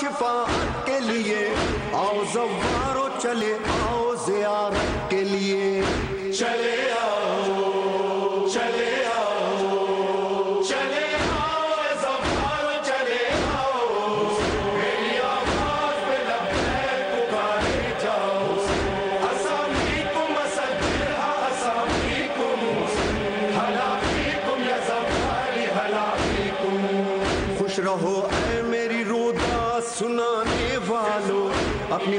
शिफाअत के लिए आओ ज़व्वारो चले आओ ज़ियारत के लिए चले आओ ज़व्वारो चले आओ मेरी आवाज़ पे लब्बैक पुकारे जाओ अस्सलामुअलैकुम अस्सलाम अस्सलामुअलैकुम हलाफीकुम या ज़व्वारी हलाफीकुम। खुश रहो ऐ मेरी रोदा सुनाने वालों, अपनी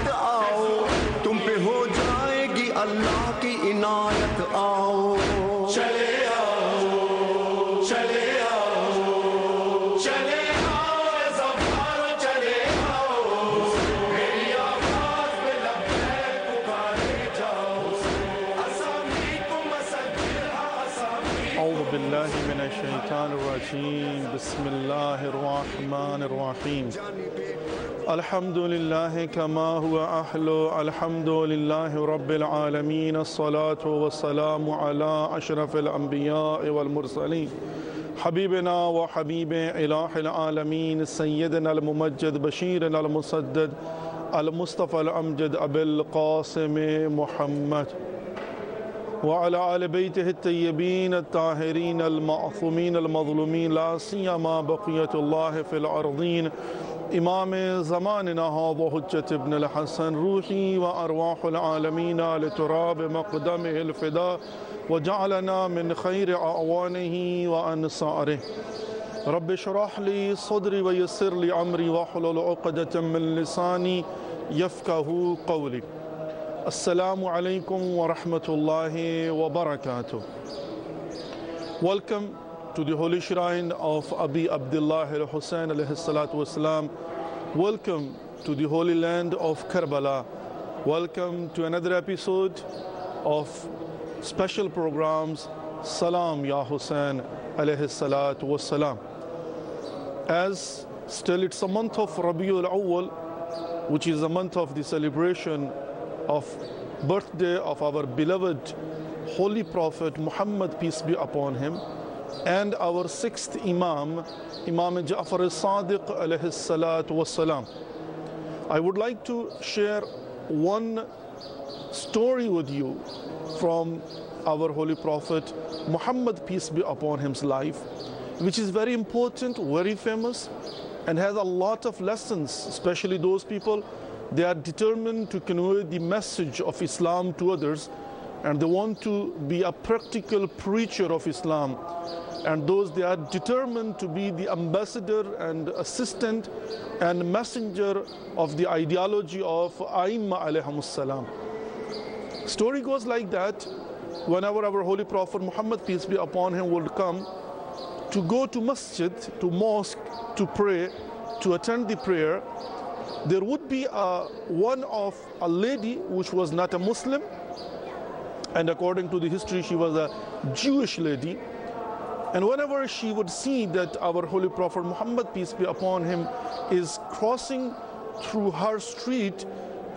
आओ, तुम पे हो जाएगी अल्लाह की इनायत आओ चले आओ बिस्मिल्लाहिर्रहमानिर्रहीम अल्हम्दुलिल्लाहि कमा हुआ अहलो अल्हम्दुलिल्लाहि रब्बिल आलमीन अस्सलातु वस्सलामु अला अशरफिल अंबिया वल मुरसलीन हबीबना व हबीब इलाहिल आलमीन सय्यदना अल मुमज्जद बशीरना अल मुसद्दद अल मुस्तफा अल अमजद अबिल क़ासिम मुहम्मद वअला आलि बैतिहि अत-तय्यबीन अत-ताहिरीन अल-मासूमीन अल-मज़लूमीन ला सियमा बक़ियतुल्लाह फ़िल अर्ज़ीन इमाम ज़मानना हाज़ा हुज्जत इब्न अल-हसन रूही व अरवाहुल आलमीन अल तुराब मक़दमिहि अल-फ़िदा वजअलना मिन ख़ैरि अअवानिहि व अंसारिहि रब्ब इश्रह ली सद्री व यस्सिर ली अमरी वहलुल उक़दतम मिन लिसानी यफ़क़हू क़ौली। Assalamu alaikum wa rahmatullahi wa barakatuh. Welcome to the holy shrine of Abi Abdullah al-Hussain alayhi salatu wasalam. Welcome to the holy land of Karbala. Welcome to another episode of special programs Salaam Ya Hussain alayhi salatu wasalam. As still it's a month of Rabiul Awwal, which is a month of the celebration of birthday of our beloved Holy Prophet Muhammad, peace be upon him, and our sixth Imam, Imam Ja'far al-Sadiq alayhi salatu wassalam. I would like to share one story with you from our Holy Prophet Muhammad, peace be upon him's life, which is very important, very famous, and has a lot of lessons, especially those people they are determined to convey the message of Islam to others, and they want to be a practical preacher of Islam, and those they are determined to be the ambassador and assistant and messenger of the ideology of Aimma alayhimus salam. Story goes like that, whenever our Holy Prophet Muhammad, peace be upon him, would come to go to masjid, to mosque, to pray, to attend the prayer, there would be a lady which was not a Muslim, and according to the history she was a Jewish lady, and whenever she would see that our Holy Prophet Muhammad, peace be upon him, is crossing through her street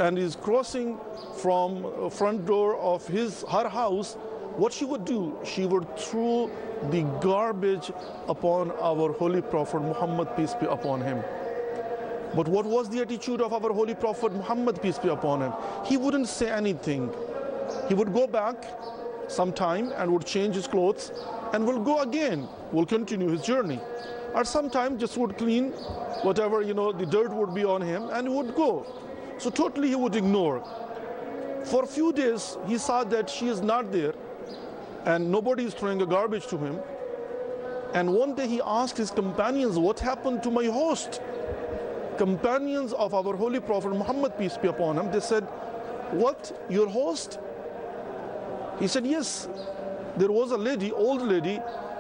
and is crossing from the front door of her house, what she would do, she would throw the garbage upon our Holy Prophet Muhammad, peace be upon him. But what was the attitude of our Holy Prophet Muhammad, peace be upon him? He wouldn't say anything. He would go back sometime and would change his clothes and will go again, will continue his journey. Or sometime just would clean whatever, the dirt would be on him and would go. So totally he would ignore. For a few days, he saw that she is not there and nobody is throwing a garbage to him. And one day he asked his companions, what happened to my host? Companions of our Holy Prophet Muhammad, peace be upon him, they said, what, your host? He said, yes, there was a lady, old lady,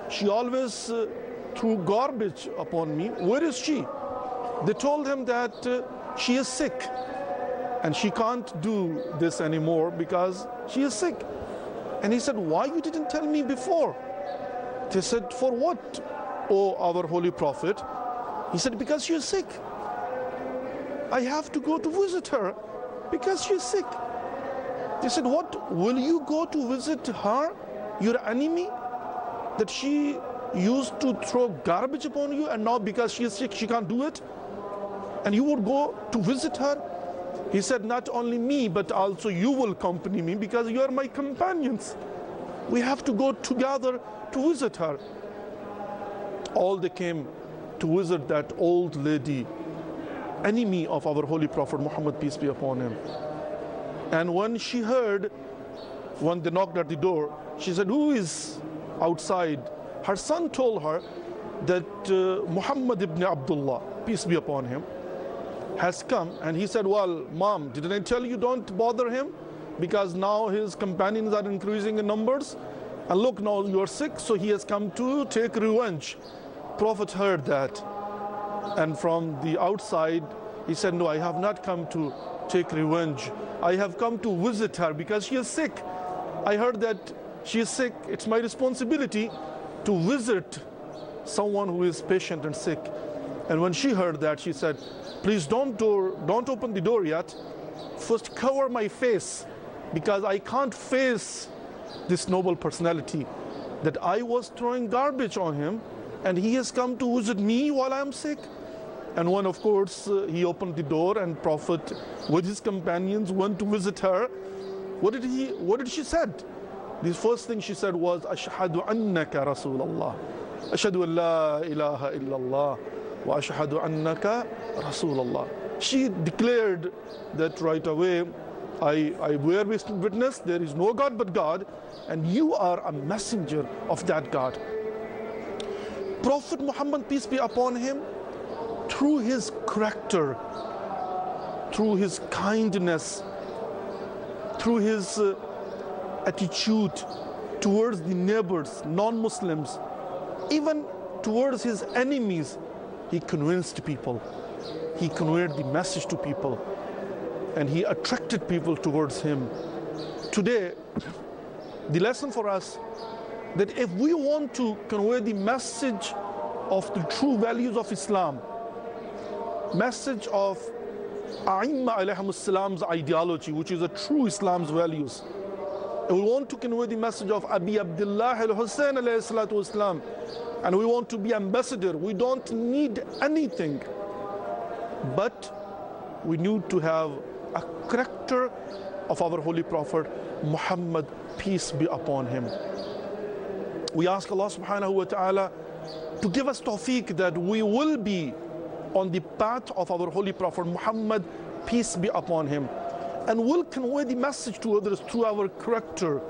she always threw garbage upon me. Where is she? They told him that she is sick and she can't do this anymore because she is sick. And he said, why you didn't tell me before? They said, for what, O our Holy Prophet? He said, because she is sick. I have to go to visit her because she's sick. They said, what, will you go to visit her, your enemy, that she used to throw garbage upon you, and now because she is sick, she can't do it? And you would go to visit her? He said, not only me, but also you will accompany me because you are my companions. We have to go together to visit her. All they came to visit that old lady, enemy of our Holy Prophet Muhammad, peace be upon him. And when she heard, when they knocked at the door, she said, who is outside? Her son told her that Muhammad ibn Abdullah, peace be upon him, has come. And he said, well, mom, didn't I tell you don't bother him? Because now his companions are increasing in numbers. And look, now you're sick, so he has come to take revenge. Prophet heard that. And from the outside, he said, no, I have not come to take revenge. I have come to visit her because she is sick. I heard that she is sick. It's my responsibility to visit someone who is patient and sick. And when she heard that, she said, please don't open the door yet. First cover my face, because I can't face this noble personality, that I was throwing garbage on him, and he has come to visit me while I am sick. And when, of course, he opened the door, and Prophet with his companions went to visit her, what did she said? The first thing she said was, Ashhadu annaka Rasulullah, Ashhadu an la ilaha illallah, wa ashhadu annaka Rasulullah. She declared that right away, I bear witness, there is no God but God, and you are a messenger of that God. Prophet Muhammad, peace be upon him, through his character, through his kindness, through his attitude towards the neighbors, non-Muslims, even towards his enemies, he convinced people. He conveyed the message to people, and he attracted people towards him. Today, the lesson for us, that if we want to convey the message of the true values of Islam, message of A'imma alayhimus salam's ideology, which is a true Islam's values, and we want to convey the message of Abi Abdullah al-Hussain alayhi salatu wassalam, and we want to be ambassador, we don't need anything, but we need to have a character of our Holy Prophet Muhammad, peace be upon him. We ask Allah subhanahu wa ta'ala to give us tawfiq that we will be on the path of our Holy Prophet Muhammad, peace be upon him, and will convey the message to others through our character,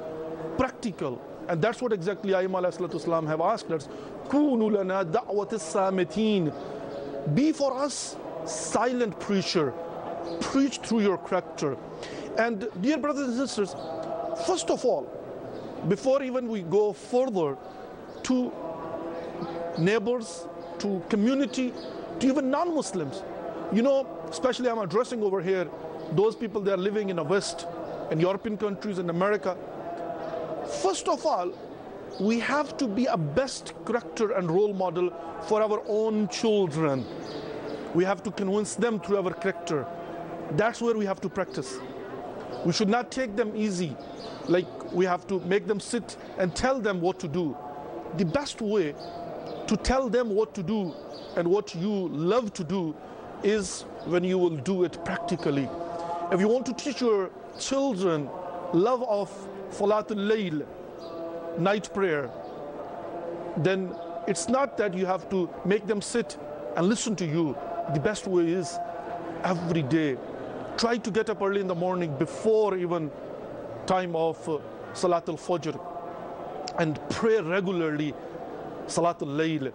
practical. And that's what exactly Aima alayhi salatu wasalam have asked us. Kunu lana da'wat as-samitin. Be for us silent preacher, preach through your character. And dear brothers and sisters, first of all, before even we go further to neighbors, to community, to even non-Muslims, you know, especially I'm addressing over here those people that are living in the West, in European countries, in America. First of all, we have to be a best character and role model for our own children. We have to convince them through our character. That's where we have to practice. We should not take them easy, like we have to make them sit and tell them what to do. The best way to tell them what to do and what you love to do is when you will do it practically. If you want to teach your children love of Salatul Layl, night prayer, then it's not that you have to make them sit and listen to you. The best way is every day. Try to get up early in the morning before even time of Salat al-Fajr and pray regularly Salat al-Layl.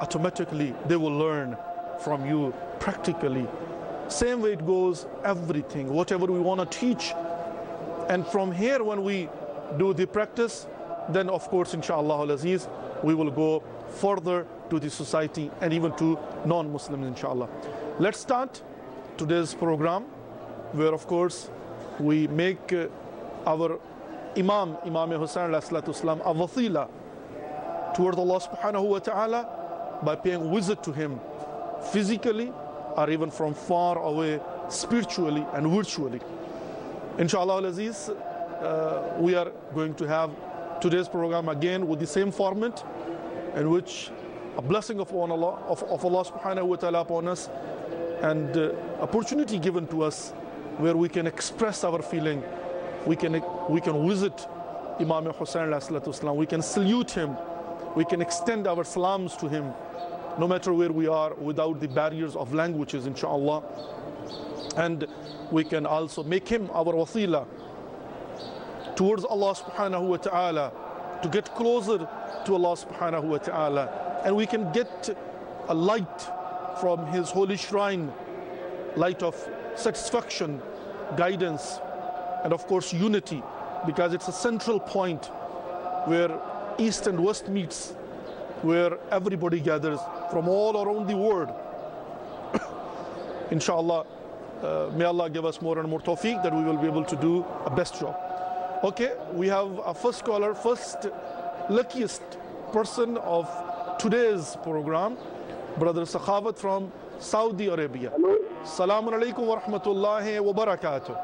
Automatically they will learn from you practically. Same way it goes everything, whatever we want to teach. And from here when we do the practice, then of course inshallah al-Aziz we will go further to the society and even to non-Muslims inshallah. Let's start today's program, where of course we make our Imam Hussain a wasila toward Allah subhanahu wa ta'ala by paying visit to him physically or even from far away, spiritually and virtually. Inshallah al-Aziz, we are going to have today's program again with the same format, in which a blessing of Allah subhanahu wa ta'ala upon us, and opportunity given to us where we can express our feeling. We can visit Imam Hussain, we can salute him, we can extend our salams to him, no matter where we are, without the barriers of languages, inshallah. And we can also make him our wasila towards Allah subhanahu wa ta'ala, to get closer to Allah subhanahu wa ta'ala. And we can get a light from his holy shrine, light of satisfaction, guidance, and of course unity, because it's a central point where East and West meets, where everybody gathers from all around the world. Inshallah, may Allah give us more and more tawfiq that we will be able to do a best job. Okay, we have our first caller, first luckiest person of today's program, Brother Sakhawat from Saudi Arabia. Hello. Salaam alaikum wa rahmatullahi wa barakatuh.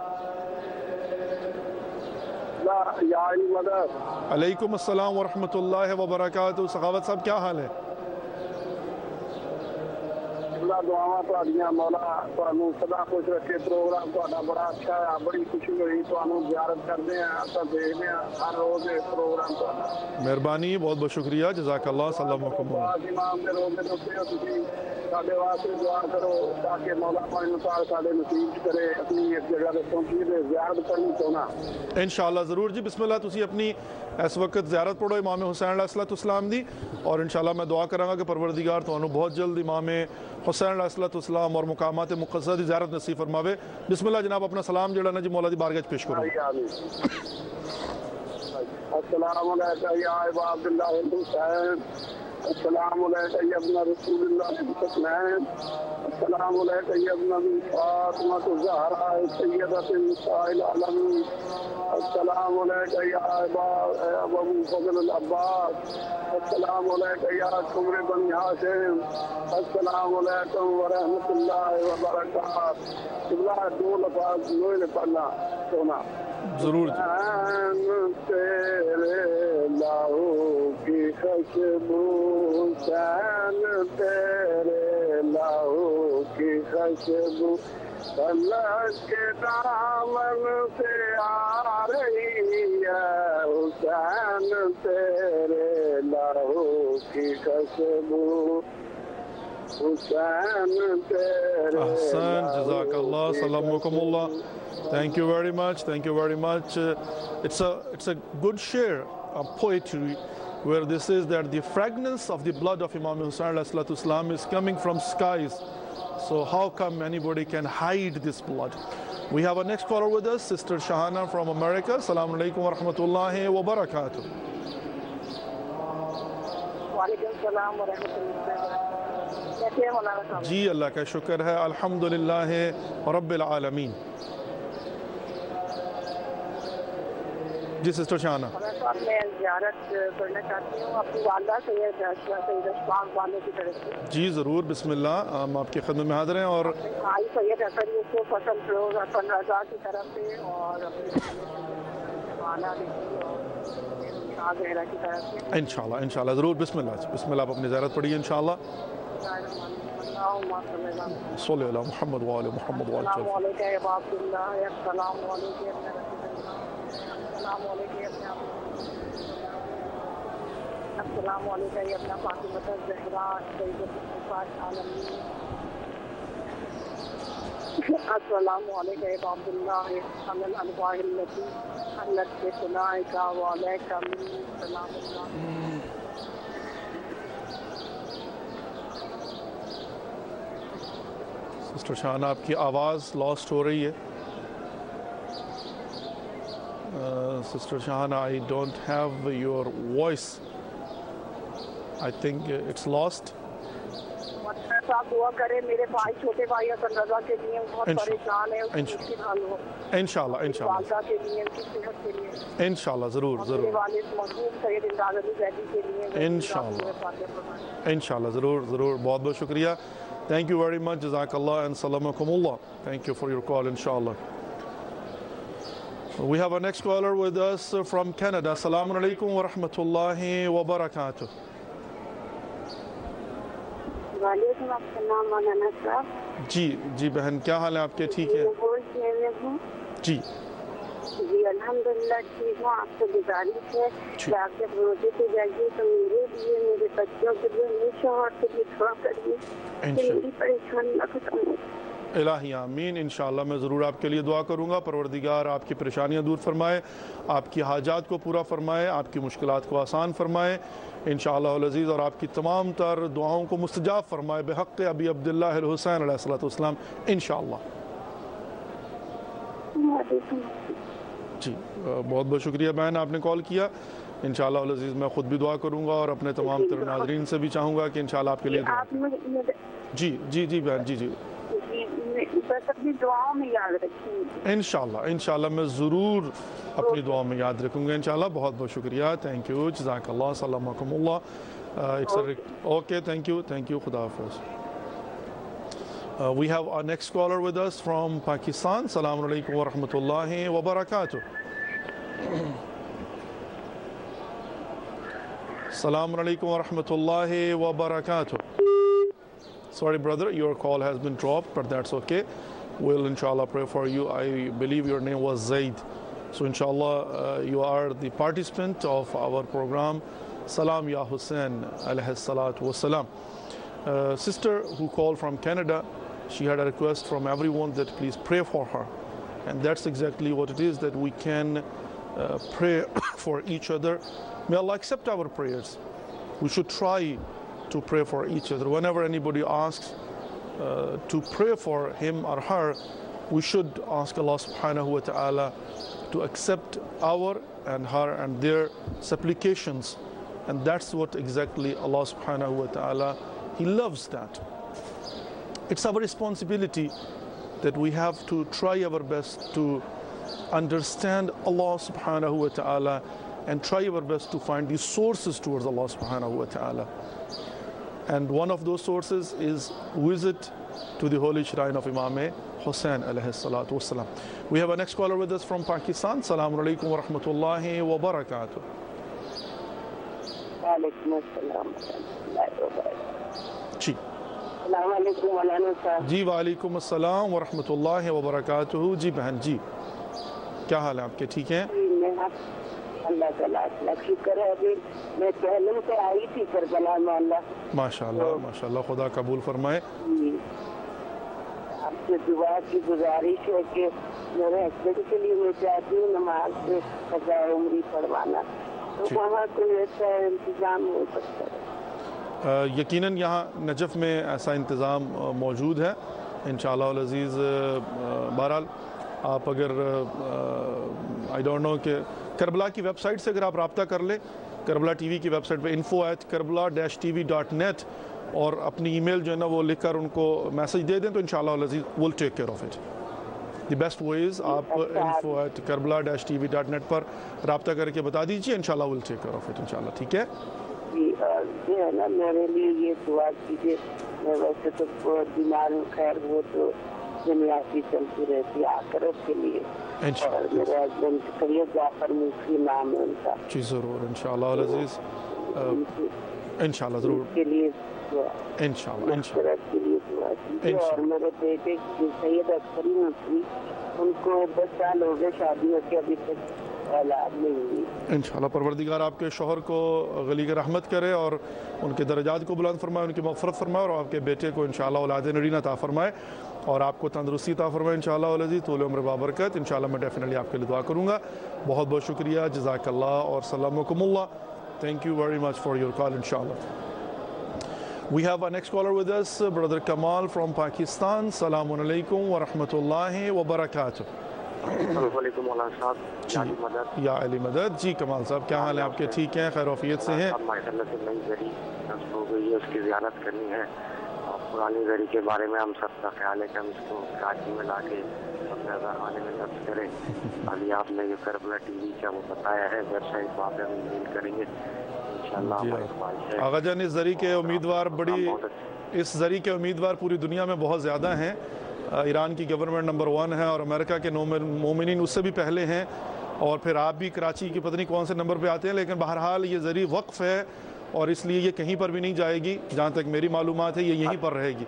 Alaikum assalam wa rahmatullahi wa barakatuh. Sakhawat sahab, kya haal hai? मेहरबानी, बहुत बहुत शुक्रिया, जज़ाकल्लाह, सलाम अलैकुम। इंशाल्लाह ज़रूर जी, बिस्मिल्लाह, तुसी अपनी इस वक्त ज़ियारत पढ़ो इमाम हुसैन अलैहिस्सलाम दी, और इंशाल्लाह मैं दुआ करांगा कि परवरदिगार तुहानू बहुत जल्द इमाम हुसैन अलैहिस्सलाम और मुकामात मुक़द्दस दी ज़ियारत नसीब फरमावे। बिस्मिल्लाह जनाब, अपना सलाम जिहड़ा ना जी मौला दी बारगाह पेश करो। अस्सलामु अलैकुम या अबू अब्दुल्लाह अल-हुसैन, अस्सलामु अलैकुम या इब्न रसूलुल्लाह अल-हुसैन, अस्सलामु अलैकुम या इब्न फातिमा ज़हरा सय्यदतु निसाइल आलमीन, अस्सलामु अलैकुम या अबू al-Fadl al-Abbas, अस्सलामु अलैकुम या कुमर बन हाशिम, अस्सलामु अलैकुम व रहमतुल्लाहि व बरकातहू। इब्लाह दो लफाज लोए पढ़ना सोना जरूर तेरे लाओ की खुशबू, शान तेरे लाओ की खुशबू अल्लाह के दामन से आ रही है, शान तेरे लाओ की खुशबू। Ahsan, jazakallah, salamukumullah. Thank you very much, thank you very much. It's a good share of poetry, where this is that the fragrance of the blood of Imam Hussain ﷺ is coming from skies. So how come anybody can hide this blood? We have our next caller with us, Sister Shahana from America. Assalamu alaikum wa rahmatullahi wa barakatuh. Wa alaikum salam wa rahmatullahi wa barakatuh. जी अल्लाह का शुक्र है, अल्हम्दुलिल्लाह रब्बिल आलमीन। जी sister शाना, मैं ज़ियारत करना चाहती हूँ अपनी वालदा सैयद की तरफ से। जी ज़रूर, बिस्मिल्लाह, हम आपकी खदमत में हाजिर हैं। और भाई सैयद को पसंद फरोज अपन रजा की तरफ से, और इंशाल्लाह इंशाल्लाह ज़रूर, बिस्मिल्लाह बिस्मिल्लाह, आप अपनी ज़ियारत पढ़िए इंशाल्लाह। صلى على محمد وعلى محمد وعلى آل محمد. السلام عليكم يا ابا عبد الله، يا سلام عليكم يا ابن السلام عليكم يا ابن السلام عليكم يا ابن فاطمه الزهراء سيدة الصفات العالمين، السلام عليكم يا ابا عبد الله على الانوار التي حلت بثنائك وعليك سلام الله. सिस्टर शाहाना, आपकी आवाज़ लॉस्ट हो रही है। Sister Shahana, I don't have your voice, I think it's lost. आप दुआ करें मेरे भाई, छोटे भाई हसन रजा के लिए, बहुत परेशान है, उसकी हाल हो इंशाल्लाह इंशाल्लाह, वालदा के लिए, उनकी सेहत के लिए इंशाल्लाह ज़रूर ज़रूर, वालिद मजबूत सैयद इमदाद अली जैदी के लिए इंशाल्लाह इंशाल्लाह ज़रूर ज़रूर। बहुत बहुत शुक्रिया। Thank you very much. Jazakallah and salamakumullah. Thank you for your call, inshallah. We have our next caller with us from Canada. Assalamu alaikum wa rahmatullahi wa barakatuh. वालेकुम अस्सलाम मौलाना साहब। जी जी बहन, क्या हाल है आपके? ठीक है जी जी, अल्हम्दुलिल्लाह ठीक हूँ। आपसे गुजारिश है कि आप जब रोजे पे जाइए तो मेरे लिए, मेरे बच्चों के लिए, मेरे शोहर के लिए दुआ करिए कि मेरी परेशानी ना खत्म हो। इलाही आमीन। इंशाअल्लाह मैं ज़रूर आपके लिए दुआ करूँगा। परवरदिगार आपकी परेशानियाँ दूर फरमाए, आपकी हाजात को पूरा फरमाए, आपकी मुश्किलात को आसान फरमाए इंशाअल्लाह अज़ीज़, और आपकी तमाम तर दुआओं को मुस्तजाब फरमाए बेहक़ अबी अब्दुल्लाह अल-हुसैन अलैहिस्सलाम इंशाअल्लाह। जी बहुत बहुत शुक्रिया बहन, आपने कॉल किया। इंशाअल्लाह अज़ीज़ मैं ख़ुद भी दुआ करूँगा और अपने तमाम तर नाज़रीन से भी चाहूँगा कि इंशाअल्लाह आपके लिए। जी जी जी बहन, जी जी बस अपनी दुआओं में याद रखेंगे इंशाल्लाह। इंशाल्लाह मैं ज़रूर अपनी दुआ में याद रखूँगा इंशाल्लाह। बहुत बहुत शुक्रिया, थैंक यू, जज़ाकल्लाह, सलामकुमुल्लाह। Okay, thank you, thank you, खुदा हाफ़िज़। We have our next caller with us from Pakistan. सलाम अलैकुम व रहमतुल्लाहि व बरकातुहू। सलाम अलैकुम व रहमतुल्लाहि व बरकातुहू। Sorry brother, your call has been dropped, but that's okay. We'll inshallah pray for you. I believe your name was Zaid. So inshallah you are the participant of our program Salaam Ya Hussain alayhi salatu wassalam. Sister who called from Canada, she had a request from everyone that please pray for her. And that's exactly what it is, that we can pray for each other. May Allah accept our prayers. We should try to pray for each other. Whenever anybody asks to pray for him or her, we should ask Allah subhanahu wa ta'ala to accept our and her and their supplications. And that's what exactly Allah subhanahu wa ta'ala, He loves that. It's our responsibility that we have to try our best to understand Allah subhanahu wa ta'ala and try our best to find the sources towards Allah subhanahu wa ta'ala. And one of those sources is visit to the holy shrine of Imam Hussain alayhi salatu wasalam. We have our next caller with us from Pakistan. Salaam alaikum wa rahmatullahi wa barakatuh. Wa alaikum assalam wa rahmatullahi wa barakatuh. Ji. Salaam alaikum wa rahmatullahi. Ji wa alaikum assalam wa rahmatullahi wa barakatuh. Ji behan ji. क्या हाल है आपके? ठीक है अल्लाह ताला का शुक्र है। अभी मैं पहले से आई थी करबला में। अल्लाह माशाल्लाह माशाल्लाह खुदा कबूल फरमाए। आपसे दुआ की गुजारिश है कि मेरे हस्बैंड के लिए मैं चाहती हूँ नमाज से कज़ा उम्री पढ़वाना, तो वहाँ कोई ऐसा इंतज़ाम हो सकता है? यकीनन यहाँ नजफ़ में ऐसा इंतज़ाम मौजूद है इंशाल्लाह अज़ीज़। बहरहाल आप अगर आई डोंट नो कि करबला की वेबसाइट से अगर आप रब्ता कर लें, करबला टीवी की वेबसाइट पे info@karbala-tv.net और अपनी ईमेल जो है ना वो लिखकर उनको मैसेज दे दें तो इंशाल्लाह Aziz will take care of it. The best way is आप info@karbala-tv.net पर रब्ता करके बता दीजिए, इंशाल्लाह will take care of it इंशाल्लाह। ठीक है जी, ये है ना मेरे लिए ये दुआ कीजिए। मैं वैसे तो बीमार हूँ, खैर वो तो दुनियावी चलती रहती है, आखिरत के लिए मेरे हस्बैंड करिए जाफर मुफ्ती नाम है उनका। जी ज़रूर इंशाल्लाह अज़ीज़, इंशाल्लाह ज़रूर के लिए इंशाल्लाह इंशाल्लाह। और मेरे बेटे सैयद अक्सरी मुफ्ती, उनको 10 साल हो गए शादी होकर, अभी तक औलाद नहीं हुई। इंशाल्लाह परवरदिगार आपके शोहर को गलीज़ रहमत करे और उनके दर्जात को बुलंद फरमाए, उनकी मग़फ़िरत फरमाए और आपके बेटे को इंशाल्लाह औलाद नरीन अता फरमाए और आपको तंदरुस्ती अता फरमाए इंशाल्लाह अज़ीज़, तोले उम्र बाबरकत इंशाल्लाह। मैं डेफिनेटली आपके लिए दुआ करूँगा। बहुत बहुत शुक्रिया, जज़ाकल्लाह और सलामकुमुल्लाह। Thank you very much for your call इंशाल्लाह। We have our next caller with us brother Kamal from Pakistan. सलाम अलैकुम व रहमतुल्लाहि व बरकातुहू। वालेकुम साहब, या अली मदद, या अली मदद। जी कमाल साहब क्या हाल है आपके? ठीक है, खैरौफियत से हैं? उसकी ज़ियारत करनी है और पुरानी ज़री के बारे में हम सबका ख्याल है कि हम इसको कराची में ला के अपने खाने में दर्ज करें। अभी आपने जो करबला टीवी का वो बताया है वेबसाइट, वहाँ पर हम मेल करेंगे इंशाल्लाह। आगाजान इस ज़री के उम्मीदवार बड़ी इस जरिए के उम्मीदवार पूरी दुनिया में बहुत ज़्यादा हैं। ईरान की गवर्नमेंट नंबर 1 है और अमेरिका के मोमिनिन उससे भी पहले हैं, और फिर आप भी कराची की पता नहीं कौन से नंबर पे आते हैं। लेकिन बहरहाल ये ज़रिए वक्फ़ है और इसलिए ये कहीं पर भी नहीं जाएगी, जहाँ तक मेरी मालूमात है ये यहीं पर रहेगी,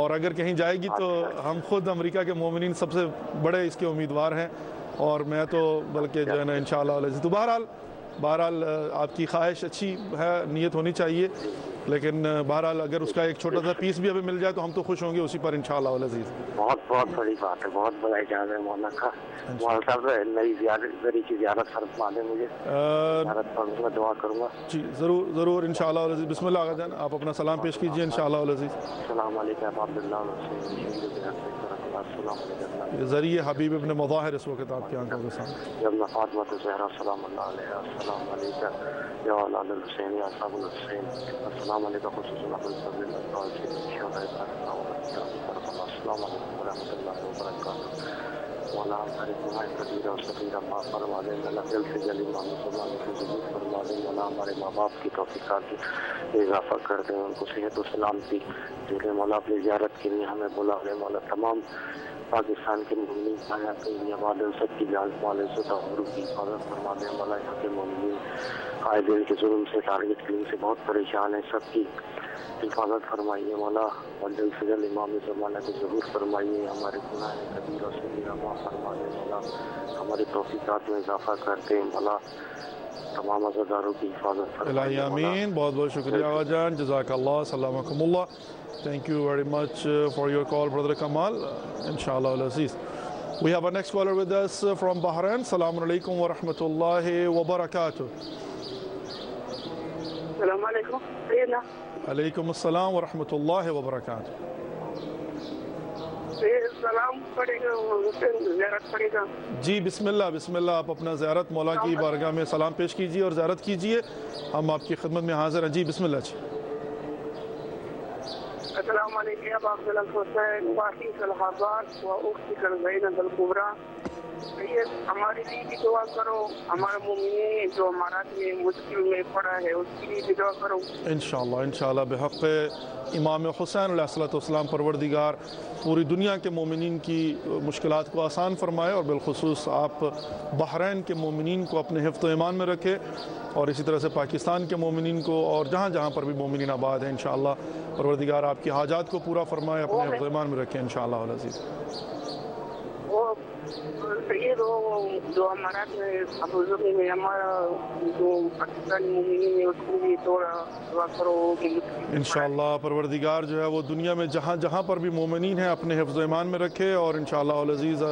और अगर कहीं जाएगी तो हम खुद अमेरिका के मोमिनिन सबसे बड़े इसके उम्मीदवार हैं। और मैं तो बल्कि जो है ना इंशाअल्लाह, तो बहरहाल आपकी ख्वाहिश अच्छी है, नीयत होनी चाहिए, लेकिन बहरहाल अगर उसका एक छोटा सा पीस भी हमें मिल जाए तो हम तो खुश होंगे उसी पर इंशाअल्लाह अज़ीज़। बहुत बहुत बड़ी बात है, बहुत बड़ा एजाज़ है मौलाना साहब, नई ज़ियारत की ज़ियारत फरमा दें मुझे, ज़ियारत पर मैं दुआ करूँगा। जी ज़रूर ज़रूर इंशाअल्लाह अज़ीज़। बिस्मिल्लाह आगा जान, आप अपना सलाम पेश कीजिए इंशाअल्लाह अज़ीज़। अस्सलाम वालेकुम अबी अब्दुल्लाह al-Hussain ज़रिए हबीब इब्न मुज़ाहिर इस वक्त आपकी आंखों के सामने। हमारे माँ बाप की तौफीकात में इजाफा कर दें, उनको सेहत और सलामती दे। मौला अपनी ज़ियारत के लिए हमें बुला रहे मौला, तमाम पाकिस्तान के मोमिन भाइयों की जान वाले की हिफाजत फरमा दें मौला। यहाँ के मोमिन आयदिल के जुल्म से टारगेट किलिंग से बहुत परेशान है, सबकी हिफाजत फरमाइए मौला, और जल्द से जल्द इमाम ज़माना को ज़रूर फरमाइए। हमारे गुनाह कबीरा से माफ़ फरमा दें मौला, हमारी तौफीकात में इजाफा करते हैं मौला, तमाम अज़ादारों की हिफाजत फरमाइए। आमीन। बहुत बहुत शुक्रिया आगा जान, जज़ाकल्लाह सलामकुमुल्लाह। Thank you very much for your call, Brother Kamal. Inshallah al-Aziz. We have our next caller with us from Bahrain. Assalamu alaikum wa rahmatullahi wa barakatuh. Assalamu alaikum. Sayyidina. Alaikum assalam wa rahmatullahi wa barakatuh. Salam padega, ziyarat padega. जी बिस्मिल्लाह, आप अपना ज़ियारत मौला की बारगाह में सलाम पेश कीजिए और ज़ियारत कीजिए, हम आपकी खिदमत में हाजिर हैं। जी बिस्मिल्लाह। السلام عليكم يا أبا عبد الله الحسين وأخيك الحضار وأختك الزينب الكبرى. ये हमारे लिए भी दुआ करो, हमारे मोमिन जो हमारा मुश्किल में पड़ा है उसके लिए भी दुआ करो इंशाल्लाह। इंशाल्लाह बेहक़ इमाम हुसैन अलैहिस्सलाम परवरदिगार पूरी दुनिया के मोमिनीन की मुश्किलात को आसान फरमाए, और बिलखुसूस आप बहरीन के मोमिनीन को अपने हिफ्ज़ ईमान में रखे, और इसी तरह से पाकिस्तान के मोमिनीन को, और जहाँ जहाँ पर भी मोमिनीन आबाद हैं इंशाल्लाह परवरदिगार आपकी हाजात को पूरा फरमाए, अपने हिफ्ज़ ईमान में रखे इंशाल्लाह अज़ीज़। ये जो हमारा में हमारा जो पाकिस्तानी मोमिन है उसको भी थोड़ा दुआ करो इंशाल्लाह परवरदिगार जो है वो दुनिया में जहाँ जहाँ पर भी मोमिन है अपने हिफ्ज़ ईमान में रखे, और इंशाल्लाह अज़ीज़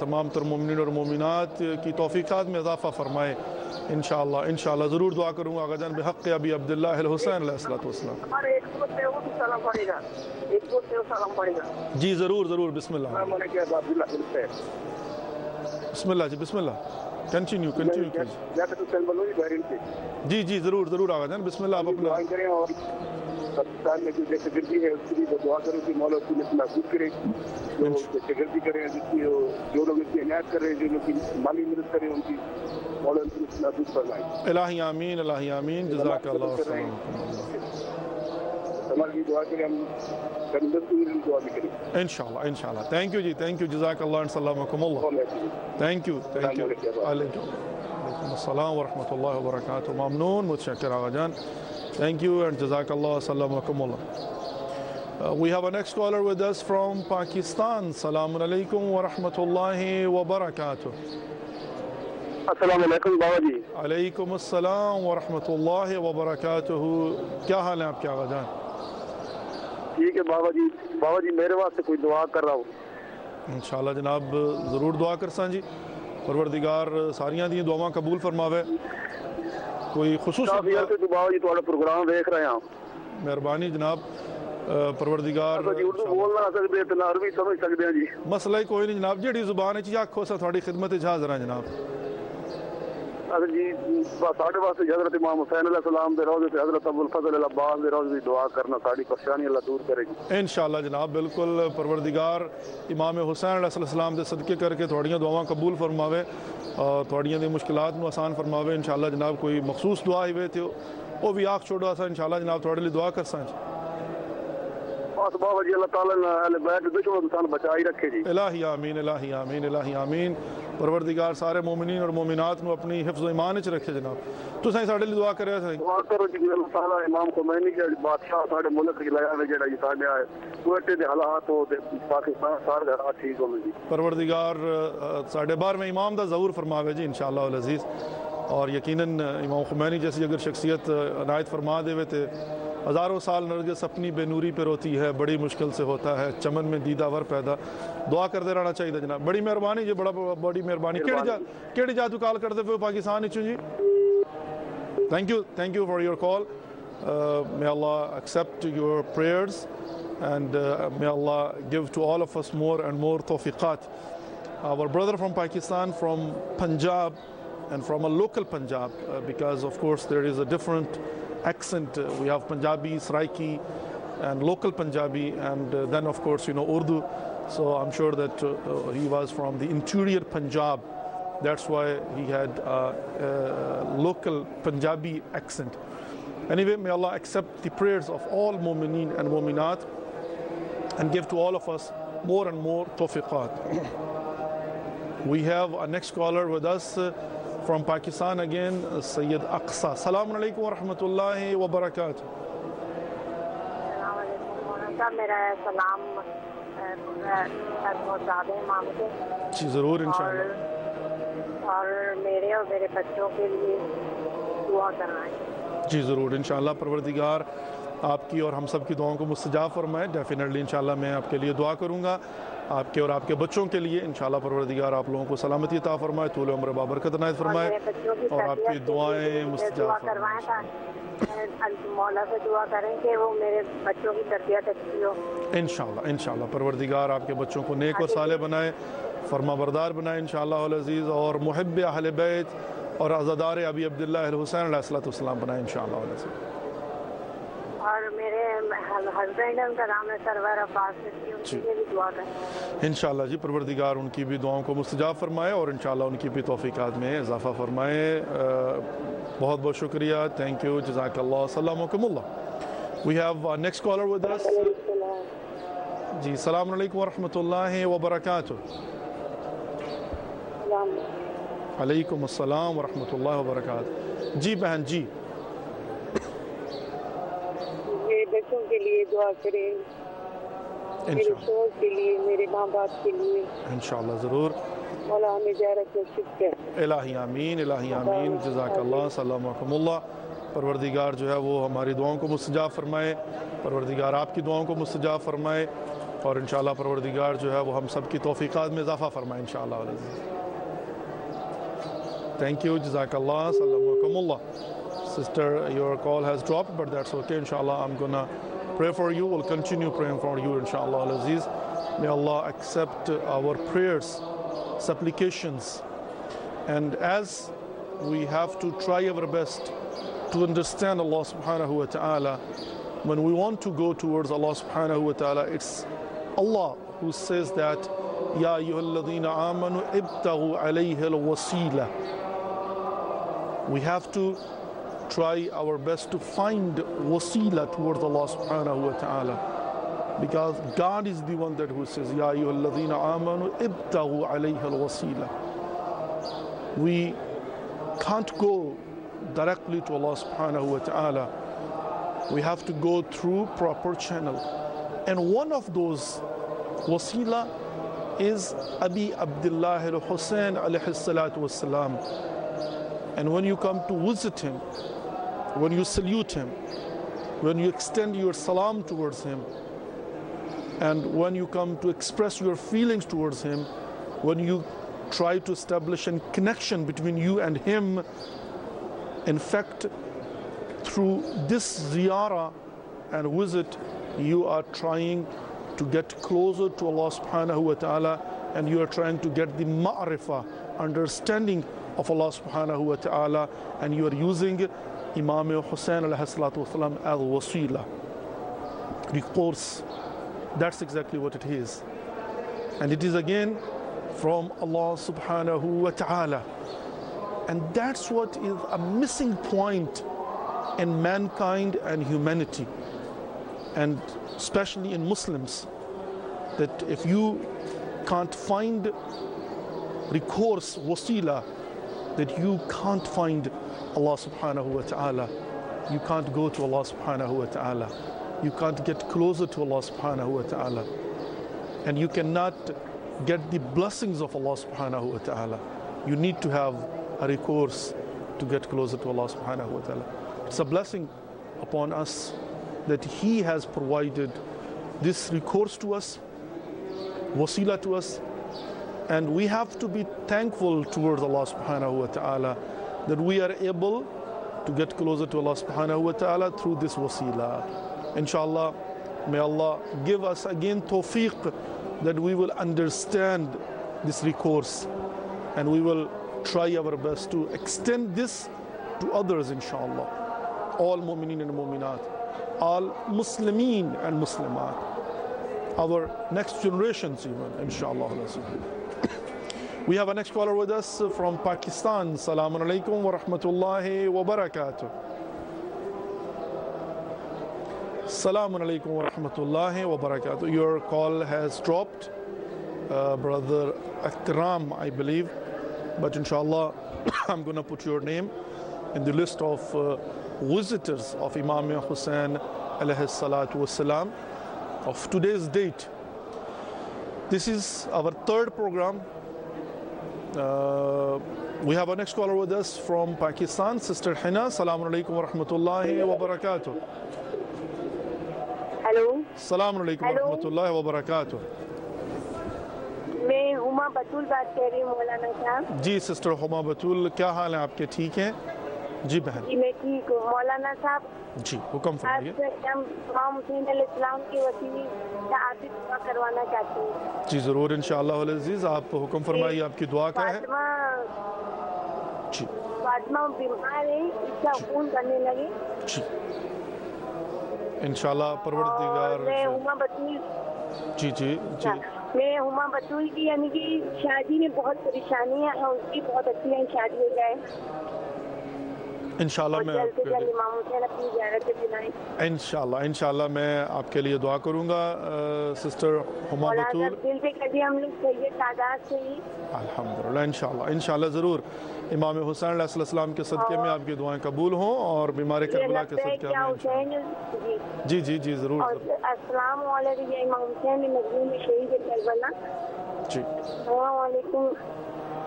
तमाम तर मोमिन और मोमिनात की तौफीकात में इजाफ़ा फरमाए इंशाल्लाह। इंशाल्लाह ज़रूर दुआ करूँगा आगा जान बेहक़ अबी अब्दुल्लाह अल-हुसैन अलैहिस्सलाम। जी ज़रूर ज़रूर बिस्मिल्लाह। बिस्मिल्लाह जी बिस्मिल्लाह, कंटिन्यू कीजिए। जी जी ज़रूर ज़रूर आगा जान बिस्मिल्लाह आप अपना पाकिस्तान में जो दहशतगर्दी है उसके लिए दुआ करो कि मौला उसकी नस्ल महफूज करे, जो दहशतगर्दी करें जिसकी जो लोग इसकी हिमायत कर रहे हैं, जो लोग की माली मदद करें उनकी मौला उसकी नस्ल महफूज फरमाए। इलाही आमीन इलाही आमीन। जज़ाकल्लाह हमारी दुआ करें, हम दुआ भी करें इंशाल्लाह इंशाल्लाह। Thank you ji, thank you जज़ाकल्लाह सलामकुमुल्लाह। थैंक यू थैंक यू अलैकुम वरहमतुल्लाहि वबरकातुहू। ममनून मुतशक्किर आगा जान, थैंक यू एंड जज़ाकल्लाह सलामकुमुल्लाह। We have a next caller with us from Pakistan. सलाम अलैकुम वरहमतुल्लाहि वबरकातुहू। अस्सलाम वालेकुम बाबा जी। अलैकुम अस्सलाम वरहमतुल्लाहि वबरकातुहू। क्या हाल है आपके आगा जान? ठीक है बाबा जी, बाबा जी मेरे वास्ते कोई दुआ कर रहा हूँ इंशाल्लाह जनाब ज़रूर दुआ कर सा जी, परवरदिगार सारियाँ दी दुआवां कबूल फरमावे। कोई खुसूस बाबा जी थोड़ा प्रोग्राम देख रहे हैं, मेहरबानी जनाब परवरदिगार। उर्दू बोल ना सकते तो अरबी समझ सकते हैं जी, मसला ही कोई नहीं जनाब, जी जुबान है जी आखो अस थोड़ी खिदमत हाज़िर हैं जनाब। अगर जी साढ़े वास्ते हज़रत इमाम हुसैन अलैहिस्सलाम दे रोज़े हज़रत अबू अल-फ़दल अल-अब्बास दे रोज़े दुआ करना, सारी परेशानी अल्लाह दूर करेगी इंशाल्लाह जनाब। बिल्कुल परवरदिगार इमाम हुसैन अलैहिस्सलाम दे सदके करके थोड़ियाँ दुआवां कबूल फरमावे, थोड़ियाँ दी मुश्किलात में आसान फरमावे इंशाल्लाह जनाब। कोई मखसूस दुआ ही वे थे वो भी आख छोड़ो अस इंशाल्लाह जनाब थोड़े लिए दुआ कर सा। असबाब जी अल्लाह ताला ने अहले बैत दुश्मन इंसान बचा ही रखे जी। इलाही आमीन, इलाही आमीन, इलाही आमीन। परवरदिगार सारे मोमिनीन और मोमिनात नु अपनी हिफ्ज़ ईमान च रखे जनाब। तुसाई साडे लिए दुआ करया साईं, दुआ करो जी अल्लाह ताला इमाम खुमैनी जे बादशाह साडे मुल्क च लाया वे जेड़ा इसाने आए कोटे दे हालात हो ते पाकिस्तान सारे दे हालात ठीक हो जी। परवरदिगार साडे 12वें इमाम दा ज़रूर फरमावे जी इंशाअल्लाह अल अज़ीज़। और यकीनन इमाम खुमैनी जैसी अगर शख्सियत अनायत फरमा देवे तो हज़ारों साल नरगिस अपनी बेनूरी पर रोती है, बड़ी मुश्किल से होता है चमन में दीदावर पैदा। दुआ करते रहना चाहिए जनाब। बड़ी मेहरबानी जी, बड़ा बड़ी मेहरबानी। केड़ी जादू काल करते पे पाकिस्तान इचू जी। Thank you for your call. May Allah accept your prayers and may Allah give to all of us more and more तौफीक़ात। Our brother from Pakistan, from Punjab and from a local Punjab, because of course there is a different accent. We have Punjabi, Saraiki and local Punjabi, and then of course you know Urdu. So I'm sure that he was from the interior Punjab, that's why he had a local Punjabi accent. Anyway, may Allah accept the prayers of all Mumineen and Muminat and give to all of us more and more tawfiqat. We have our next caller with us from Pakistan again, Sayyid Aqsa. Assalamu alaikum wa rahmatullahi wa barakatuh. जी ज़रूर इंशाअल्लाह। और मेरे और मेरे बच्चों के लिए दुआ करना। जी ज़रूर इंशाअल्लाह। परवरदिगार आपकी और हम सब की दुआओं को मुस्तजाब फरमाए। डेफिनेटली इंशाअल्लाह मैं आपके लिए दुआ करूँगा, आपके और आपके बच्चों के लिए। इंशाल्लाह परवरदिगार आप लोगों को सलामती अता फरमाए, तूल उम्र बाबरकत नायत फरमाए, और आपकी दुआएं मुस्तजाब फरमाए। मौला से दुआ करें कि वो मेरे बच्चों की तरबियत अच्छी हो। इंशाल्लाह इंशाल्लाह परवरदिगार आपके बच्चों को नेक और साले बनाए, फरमा बरदार बनाए इंशाल्लाह अल अज़ीज़, और मुहिब अहले बैत और आज़ादार अबी अब्दुल्लाह अल हुसैन अलैहिस्सलातु वस्सलाम बनाए इंशाल्लाह अल अज़ीज़। और मेरे हस्बैंड हैं, उनका नाम है सरवर अब्बास, उनके लिए भी दुआ करें इंशाल्लाह जी। परवरदिगार उनकी भी दुआओं को मुस्तजाब फरमाए और इंशाल्लाह उनकी भी तौफीकात में इजाफा फरमाए। बहुत बहुत शुक्रिया, थैंक यू, जज़ाकल्लाह, सलामुकुमुल्लाह। We have next caller with us जी। सलाम अलैकुम वरहमतुल्लाहि वबरकातुहू। अलैकुम अस्सलाम वरहमतुल्लाहि वबरकातुहू। जी बहन जी, बच्चों के लिए दुआ करें, मेरे शोहर के लिए, मेरे माँ बाप के लिए इंशाल्लाह ज़रूर। मौला हमें ज़ियारत नसीब करे। इलाही आमीन, इलाही आमीन, जज़ाकल्लाह, सलामुकुमुल्लाह। परवरदिगार जो है वो हमारी दुआओं को मुस्तजाब फरमाए, परवरदिगार आपकी दुआओं को मुस्तजाब फरमाए, और इंशाल्लाह परवरदिगार जो है वो हम सब की तौफीक़ात में इजाफा फरमाए इंशाल्लाह अल अज़ीज़। थैंक यू, जज़ाकल्लाह, सलामुकुमुल्लाह। Sister, your call has dropped, but that's okay. Inshallah, I'm gonna pray for you. We'll continue praying for you, inshallah al-Aziz. May Allah accept our prayers, supplications. And as we have to try our best to understand Allah subhanahu wa ta'ala, when we want to go towards Allah subhanahu wa ta'ala, it's Allah who says that, Ya ayyuhalladhina amanu ibtaghu alayhi al-wasila. We have to try our best to find wasila towards Allah subhanahu wa ta'ala, because God is the one that who says Ya ayyuhalladhina amanu ibtaghu alayha alwasila. We can't go directly to Allah subhanahu wa ta'ala, we have to go through proper channel, and one of those wasila is Abi Abdullah al-Hussain alayhi salatu wassalam. And when you come to visit him, when you salute him, when you extend your salam towards him, and when you come to express your feelings towards him, when you try to establish a connection between you and him, in fact, through this ziyarah and visit, you are trying to get closer to Allah subhanahu wa ta'ala, and you are trying to get the ma'rifah, understanding of Allah subhanahu wa ta'ala, and you are using Imam Hussain alayhi salatu wasalam as wasila, recourse. That's exactly what it is, and it is again from Allah subhanahu wa ta'ala, and that's what is a missing point in mankind and humanity. and especially in Muslims, that if you can't find recourse, wasila, that you can't find Allah subhanahu wa ta'ala, you can't go to Allah subhanahu wa ta'ala, you can't get closer to Allah subhanahu wa ta'ala, and you cannot get the blessings of Allah subhanahu wa ta'ala. You need to have a recourse to get closer to Allah subhanahu wa ta'ala. It's a blessing upon us that He has provided this recourse to us, wasila to us, and we have to be thankful towards Allah subhanahu wa ta'ala that we are able to get closer to Allah subhanahu wa ta'ala through this wasila. Inshallah, may Allah give us again tawfiq that we will understand this recourse and we will try our best to extend this to others, inshallah. All mu'mineen and mu'minat, all muslimin and muslimat, our next generations even, inshallah. We have a next caller with us from Pakistan. Salaamu alaykum wa rahmatullahi wa barakatuh. Salaamu alaykum wa rahmatullahi wa barakatuh. Your call has dropped, Brother Akram, I believe. But inshallah, I'm going to put your name in the list of visitors of Imam Hussain alayhi salatu wasalam of today's date. This is our third program. We have our next caller with us from Pakistan, Sister Hina. Salaamu alaykum wa rahmatullahi wa barakatuh. Hello. Salaamu alaykum wa rahmatullahi wa barakatuh. मैं हुमा बतूल बात कर रही हूँ मौलाना साहब। जी sister Huma बतूल, क्या हाल है आपके? ठीक है जी बहन। जी मैं ठीक हूँ मौलाना साहब। जी हुक्म फरमाइए। आपसे हम इमाम हुसैन अलैहिस्सलाम के वसीले से आपकी दुआ करवाना चाहते हैं। जी ज़रूर इंशाअल्लाह अज़ीज़, आप हुक्म फरमाइए, आपकी दुआ का है। जी फातिमा बीमार है, इसका खून करने लगे। जी इंशाअल्लाह परवरदिगार। मैं हुमा बतूल। जी जी जी, मैं हुमा बतूल की यानी कि शादी में बहुत परेशानी है और उसकी बहुत अच्छी है, शादी हो जाए इंशाल्लाह। मैं आपके इंशाल्लाह मैं आपके लिए दुआ करूंगा सिस्टर हुमा बतूल। दिल से कभी हम लोग सही तादाद से ही अल्हम्दुलिल्लाह इंशाल्लाह इंशाल्लाह ज़रूर इमाम हुसैन अलैहिस्सलाम के सदक़े में आपकी दुआएं कबूल हों और बीमार करबला के सदक़े में। जी जी जी ज़रूर। अस्सलाम वालेकुम या इमाम हुसैन मजलूम शहीद करबला। जी वालेकुम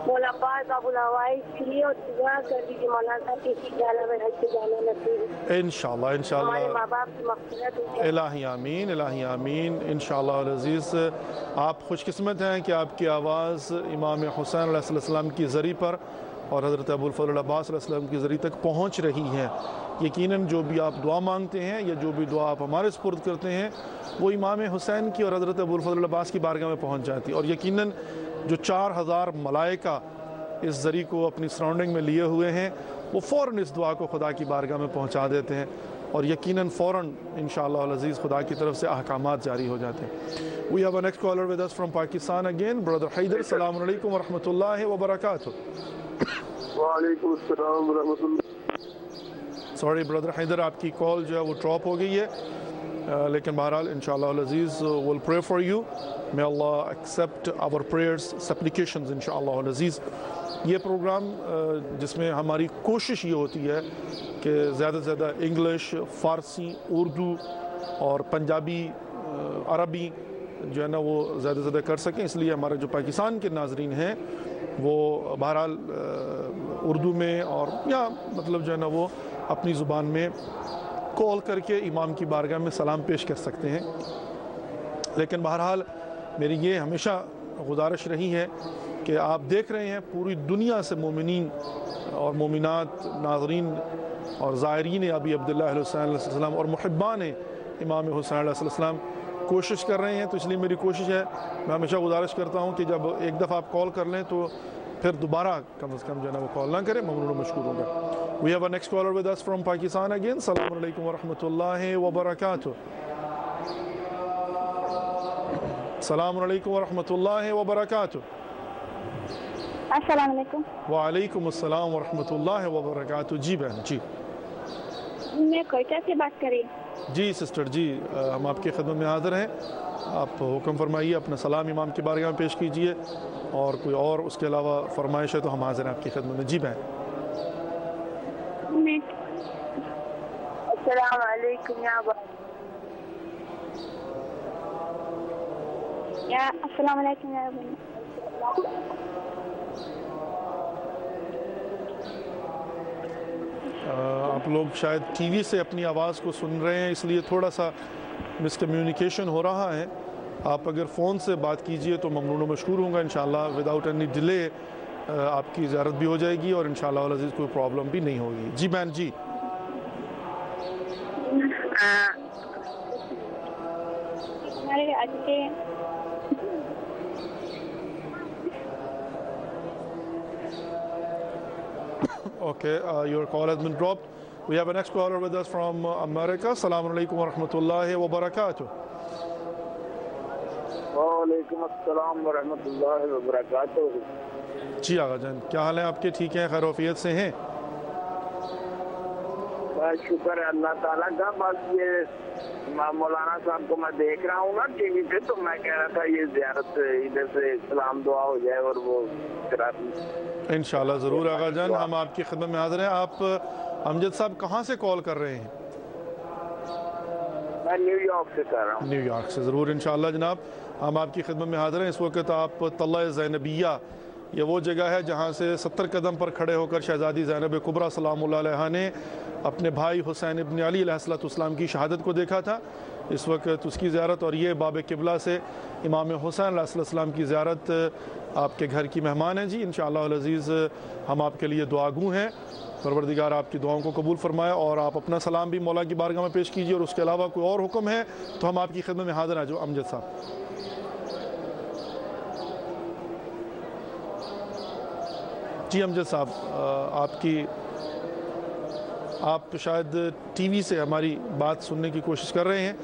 मौला अब्बास अबू अल-फदल इसलिए और दुआ कर दीजिए मौलाना साहब के कि जाना में हज से जाना नसीब इंशाल्लाह इंशाल्लाह। हमारे मां-बाप की मग़फ़िरत हो। इलाही आमीन, इलाही आमीन इंशाल्लाह अज़ीज़। आप खुशकिस्मत हैं कि आपकी आवाज़ इमाम हुसैन अलैहिस्सलाम की ज़री पर और हज़रत अबू अल-फदल अल-अब्बास अलैहिस्सलाम की ज़री तक पहुँच रही है। यकीनन जो भी आप दुआ मांगते हैं या जो भी दुआ आप हमारे सुपुर्द करते हैं वो इमाम हुसैन की और हज़रत अबू अल-फदल अल-अब्बास की बारगाह में पहुँच जाती है। और यकीनन जो 4000 मलाइका इस ज़री को अपनी सराउंडिंग में लिए हुए हैं वो फ़ौरन इस दुआ को खुदा की बारगाह में पहुंचा देते हैं और यकीनन फ़ौरन इंशाअल्लाह अज़ीज़ खुदा की तरफ से अहकामात जारी हो जाते हैं। We have a next caller with us from Pakistan again, brother Haider. सलाम अलैकुम व रहमतुल्लाहि व बरकातहू। वालेकुम अस्सलाम व रहमतुल्लाह। सॉरी ब्रदर हैदर, आपकी कॉल जो है वो ड्रॉप हो गई है, लेकिन बहरहाल इंशाअल्लाह Aziz will pray for you. May Allah accept our prayers, supplications इंशाअल्लाह अज़ीज़। ये प्रोग्राम जिसमें हमारी कोशिश ये होती है कि ज़्यादा से ज़्यादा इंग्लिश, फ़ारसी, उर्दू और पंजाबी, अरबी जो है ना वो ज़्यादा से ज़्यादा कर सकें, इसलिए हमारे जो पाकिस्तान के नाज़रीन हैं वो बहरहाल उर्दू में और या मतलब जो है ना वो अपनी ज़ुबान में कॉल करके इमाम की बारगाह में सलाम पेश कर सकते हैं। लेकिन बहरहाल मेरी ये हमेशा गुजारिश रही है कि आप देख रहे हैं पूरी दुनिया से मोमिनीन और मोमिनात, नाजरीन और ज़ायरीन अबी अब्दुल्लाह अल-हुसैन अलैहिस्सलाम और मुहिब्बान इमाम हुसैन अलैहिस्सलाम कोशिश कर रहे हैं। तो इसलिए मेरी कोशिश है, मैं हमेशा गुजारिश करता हूँ कि जब एक दफ़ा आप कॉल कर लें तो फिर दोबारा कम से कम जो है ना वो कॉल ना करें। ममनून व मशकूर होंगे। We have a next caller with us from Pakistan again. अस्सलामु अलैकुम व रहमतुल्लाहि व बरकातहू। अस्सलामु अलैकुम व रहमतुल्लाहि व बरकातहू। अस्सलामु अलैकुम। वालेकुम अस्सलाम व रहमतुल्लाहि व बरकातहू। जी बहन जी, मैं कोयटा से बात कर रही हूँ। जी सिस्टर जी, हम आपकी खिदमत में हाज़िर हैं, आप हुक्म फरमाइए, अपना सलाम इमाम की बारगाह में पेश कीजिए और कोई और उसके अलावा फरमाइश है तो हम हाज़िर हैं आपकी खिदमत में। जी बहन। अस्सलाम वालेकुम या बहन। या अस्सलाम वालेकुम या बहन। आप लोग शायद टीवी से अपनी आवाज़ को सुन रहे हैं, इसलिए थोड़ा सा मिसकम्युनिकेशन हो रहा है। आप अगर फ़ोन से बात कीजिए तो ममनून व मशकूर होंगे। इंशाल्लाह विदाउट एनी डिले आपकी ज़ियारत भी हो जाएगी और इंशाल्लाह वाल अज़ीज़ कोई प्रॉब्लम भी नहीं होगी। जी बहन जी। Okay, your call has been dropped. We have a next caller with us from America. Assalamu alaikum wa rahmatullahi wa barakatuh. Wa alaikum assalam wa rahmatullahi wa barakatuh. जी आगा जान, क्या हाल है आपके? ठीक हैं, खैरोफियत से हैं? बस शुक्र है अल्लाह ताला का। बस ये मौलाना साहब को मैं देख रहा हूँ ना टीवी पे, तो मैं कह रहा था ये ज़ियारत इधर से सलाम दुआ हो जाए और वो इंशाल्लाह ज़रूर। आगा जान हम आपकी खिदमत में हाजिर हैं। आप अमजद साहब कहाँ से कॉल कर रहे हैं? मैं न्यूयॉर्क से कर रहा हूँ। न्यूयॉर्क से, ज़रूर इंशाल्लाह जनाब हम आपकी खिदमत में हाजिर हैं। इस वक्त आप तल्ला ज़ैनबिया, ये वो जगह है जहाँ से 70 कदम पर खड़े होकर शहज़ादी ज़ैनब कुबरा सलामुल्लाह अलैहा ने अपने भाई हुसैन इब्न अली अलैहिस्सलाम की शहादत को देखा था। इस वक्त उसकी ज़ियारत और ये बाब किबला से इमाम हुसैन अलैहिस्सलाम की ज़ियारत आपके घर की मेहमान हैं जी। इंशाअल्लाह अज़ीज़ हम आपके लिए दुआगू हैं, परवरदिगार आपकी दुआओं को कबूल फरमाए। और आप अपना सलाम भी मौला की बारगाह में पेश कीजिए और उसके अलावा कोई और हुक्म है तो हम आपकी खिदमत में हाजिर हैं। जो अमजद साहब। जी अमजद साहब, आपकी आप शायद टीवी से हमारी बात सुनने की कोशिश कर रहे हैं।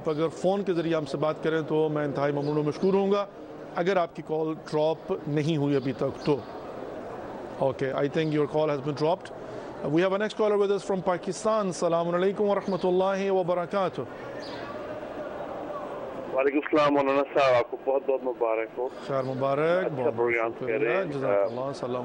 आप अगर फ़ोन के ज़रिए हमसे बात करें तो मैं इंतहाई ममनून व मशकूर होऊंगा, अगर आपकी कॉल ड्रॉप नहीं हुई अभी तक तो। Okay, I think your call has been dropped. We have a next caller with us from Pakistan. अस्सलाम वालेकुम व रहमतुल्लाहि व बरकातहू। वालेकुम सलाम मौलाना साहब, आपको बहुत बहुत मुबारक हो। शार मुबारक, अच्छा प्रोग्राम कर रहे हैं, जज़ाकल्लाह सलाम।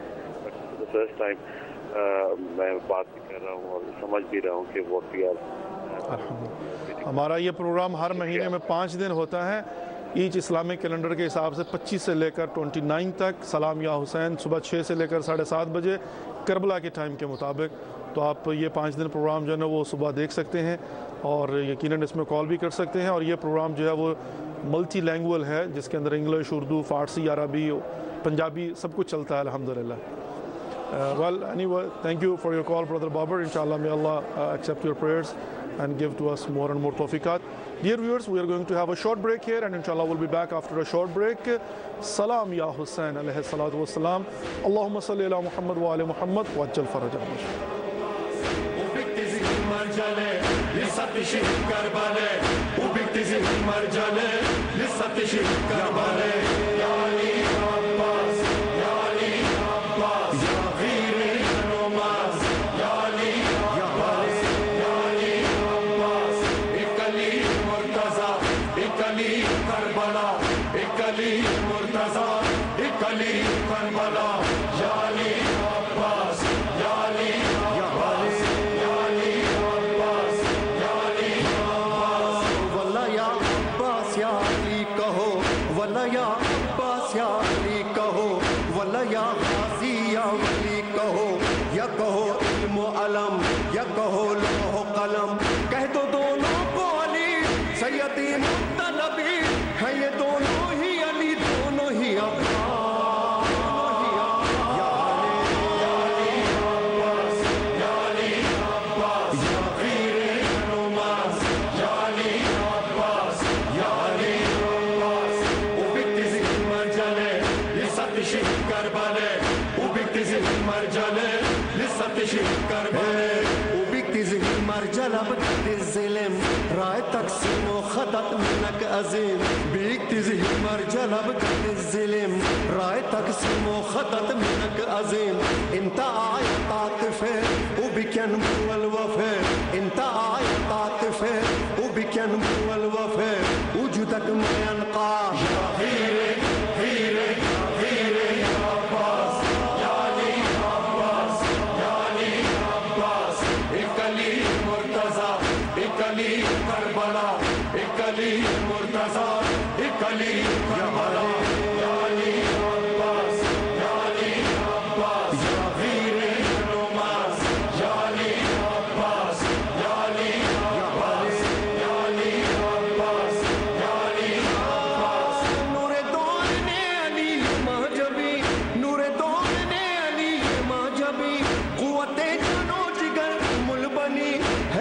But for the first time, मैं बात भी कर रहा हूँ और समझ भी रहा हूँ कि what we are. हमारा ये प्रोग्राम हर महीने में 5 दिन होता है। ईच इस्लामिक कैलेंडर के हिसाब से 25 से लेकर 29 तक सलाम या हुसैन सुबह 6 से लेकर 7:30 बजे करबला के टाइम के मुताबिक। तो आप ये 5 दिन प्रोग्राम जो है ना वो सुबह देख सकते हैं और यकीनन इसमें कॉल भी कर सकते हैं। और ये प्रोग्राम जो है वो मल्टी लैंग्वेज है, जिसके अंदर इंग्लिश, उर्दू, फ़ारसी, अरबी, पंजाबी सब कुछ चलता है अल्हम्दुलिल्लाह। Well anyway, thank you for your call brother Babar. इंशाल्लाह may Allah accept your prayers and give to us more and more tawfiqat. Dear viewers, we are going to have a short break here and inshallah we'll be back after a short break. Salaam ya Hussain alayhi salatu wa salam. Allahumma salli ala Muhammad wa ala Muhammad wa ajjal farajah.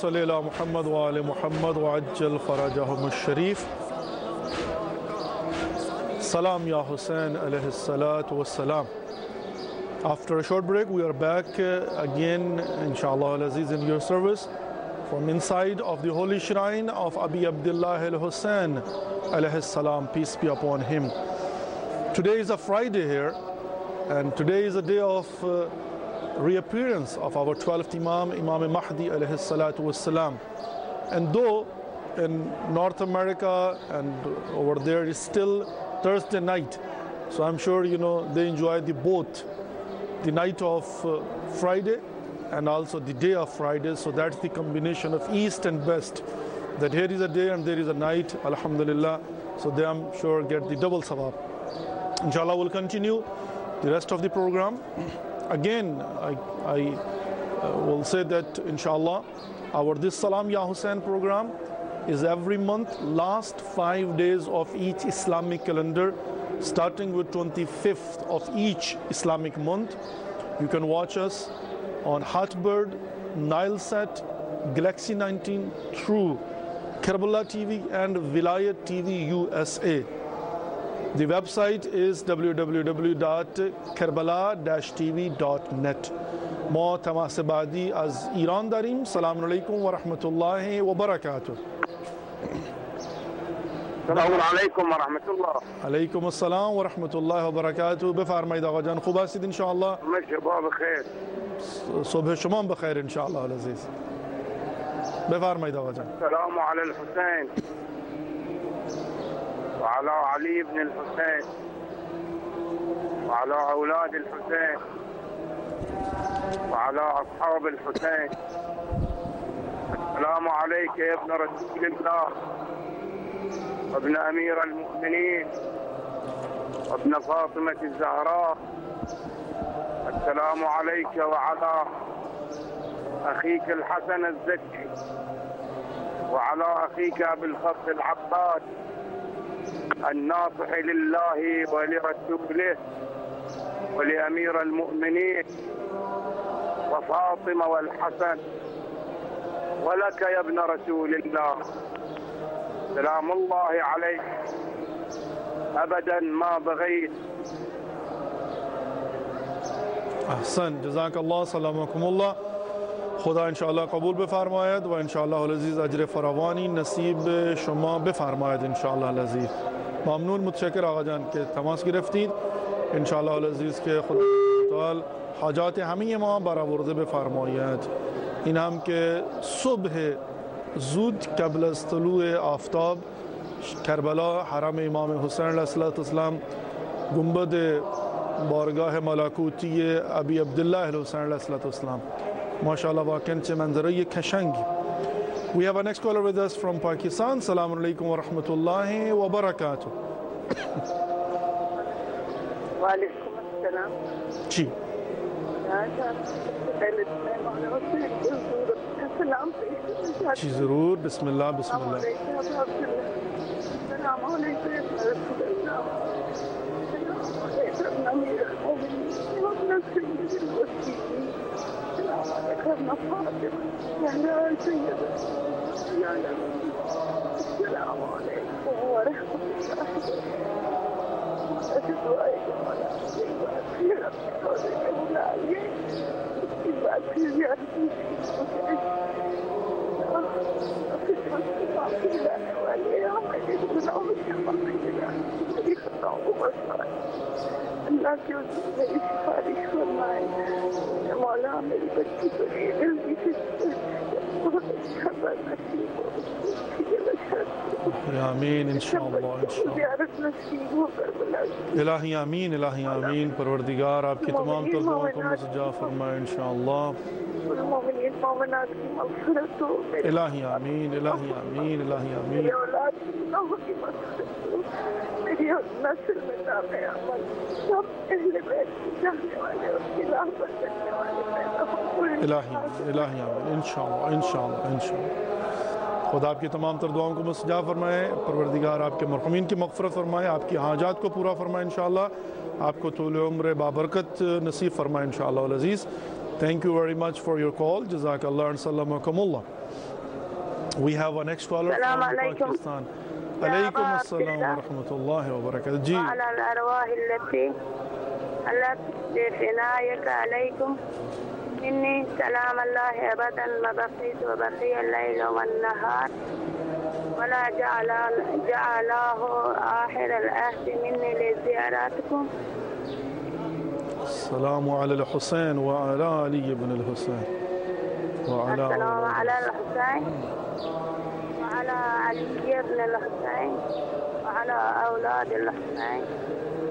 صلی اللہ محمد و آل محمد و عجل فرجہم الشریف Salaam Ya Hussain alayhi salatu wa salam. After a short break we are back again inshallah al-aziz in your service from inside of the holy shrine of Abi Abdullah al-Hussain alayhi salam, peace be upon him. Today is a Friday here and today is a day of reappearance of our 12th Imam, Imam Mahdi alayhi salatu wassalam. And though in North America and over there is still Thursday night, so I'm sure you know they enjoy the both the night of Friday and also the day of Friday. So that's the combination of East and West, that here is a day and there is a night, alhamdulillah. So they I'm sure get the double sawab. Inshallah we'll continue the rest of the program. Again, I will say that inshallah, our this Salaam Ya Hussain program is every month, last 5 days of each Islamic calendar, starting with 25th of each Islamic month. You can watch us on Hotbird, Nilesat, Galaxy 19, through Karbala TV and Vilayat TV USA. The website is www.karbala-tv.net. ما تماس بعدی از ایران داریم. سلام علیکم و رحمت الله و برکاته. سلام علیکم و رحمت الله. علیکم السلام و رحمت الله و برکاته. بفرمایید آقا جان، خوب هستید ان شاء الله؟ شباب بخیر. صبح شما بخیر ان شاء الله عزیز. بفرمایید آقا جان. سلام علی الحسین و علی علی ابن الحسین و علی اولاد الحسین وعلى أصحاب الحسين. السلام عليك يا ابن رسول الله وابن أمير المؤمنين وابن فاطمة الزهراء. السلام عليك وعلى أخيك الحسن الزكي وعلى أخيك أبي الفضل العباس الناصح لله ولرسوله ولأمير المؤمنين وفاطمة والحسن ولك يا ابن رسول الله. سلام الله عليك أبدا ما بغيت. أحسن جزاك الله سلامكم الله. خدا إن شاء الله قبول بفرماید و إن شاء الله العزيز أجر فراوانی نصیب شما بفرماید إن شاء الله العزيز. ممنون متشکر آقا جان که تماس گرفتید. إن شاء الله العزيز که خدا تعالی حاجات همه ما برآورده بفرماید. این هم که صبح زود قبل از طلوع آفتاب کربلا حرم امام حسین علیه السلام گنبد بارگاه ملکوتی ابی عبدالله الحسین علیه السلام. ماشاءالله واقعا چه منظره قشنگی. We have our next caller with us from Pakistan. Salaam alaikum wa rahmatullahi wa barakatuh. Wa alaikum assalam. چی؟ जी ज़रूर बिस्मिल्लाह बिस्मिल्लाह آمین انشاءالله الہی آمین الہی آمین. پروردگار آپ کی تمام طلبوں کو مسجع فرمائے انشاءاللہ. الہی آمین الہی آمین الہی آمین. الہی الہی آمین انشاءاللہ انشاءاللہ انشاءاللہ. خدا آپ کی تمام تر دعاؤں کو مستجاب فرمائے. پروردگار آپ کے مرحومین کی مغفرت فرمائے. آپ کی حاجات کو پورا فرمائے انشاءاللہ. آپ کو طول عمر بابرکت نصیب فرمائے انشاءاللہ العزیز. Thank you very much for your call. جزاک اللہ and salamakum Allah. We have our next caller from Pakistan. علیکم السلام ورحمت اللہ وبرکاتہ. جی وعلا الارواح اللتی اللہ بفنائک علیکم إني سلام الله أبدا ما بقيت وبقي الليل والنهار ولا جعله آخر العهد مني لزياراتكم. السلام على الحسين وعلى علي بن الحسين وعلى السلام على الحسين وعلى علي بن الحسين وعلى أولاد الحسين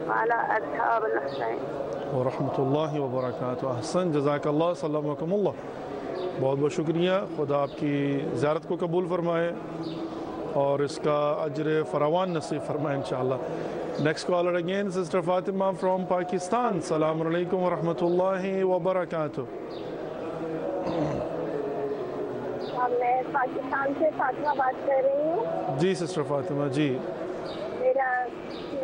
وعلى أصحاب الحسين ورحمت اللہ وبرکاتہ. احسن جزاک اللہ سلامکم اللہ. بہت بہت شکریہ. خدا آپ کی زیارت کو قبول فرمائے اور اس کا اجر فراوان نصیب فرمائے انشاءاللہ. نیکس کالر اگین سسٹر فاطمہ فرام پاکستان. سلام علیکم ورحمت اللہ وبرکاتہ. میں پاکستان سے فاطمہ بات کر رہی ہوں. جی سسٹر فاطمہ جی.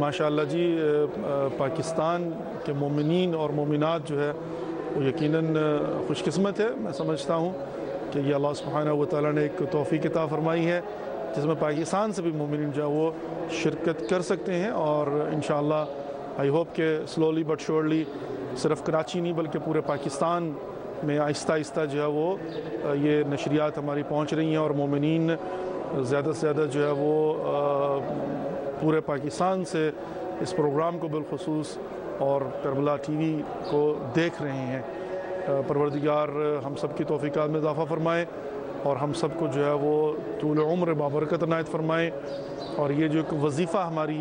माशाअल्लाह जी पाकिस्तान के मोमिनीन और मोमिनात जो है वो यकीनन खुशकिस्मत है। मैं समझता हूँ कि ये अल्लाह सुब्हानहू व तआला ने एक तौफीक अता फरमाई है जिसमें पाकिस्तान से भी मोमिनीन जो है वो शिरकत कर सकते हैं और इंशाअल्लाह आई होप के स्लोली बट श्योरली सिर्फ कराची नहीं बल्कि पूरे पाकिस्तान में आहिस्ता आहिस्ता जो है वो ये नशरियात हमारी पहुँच रही हैं और मोमिनीन ज़्यादा से ज़्यादा जो है वो पूरे पाकिस्तान से इस प्रोग्राम को बिलखुसूस और करबला टीवी को देख रहे हैं। परवरदिगार हम सब की तौफीकात में इजाफ़ा फरमाए और हम सब को जो है वो तूल उम्र बाबरकत अनायत फ़रमाए और ये जो एक वजीफ़ा हमारी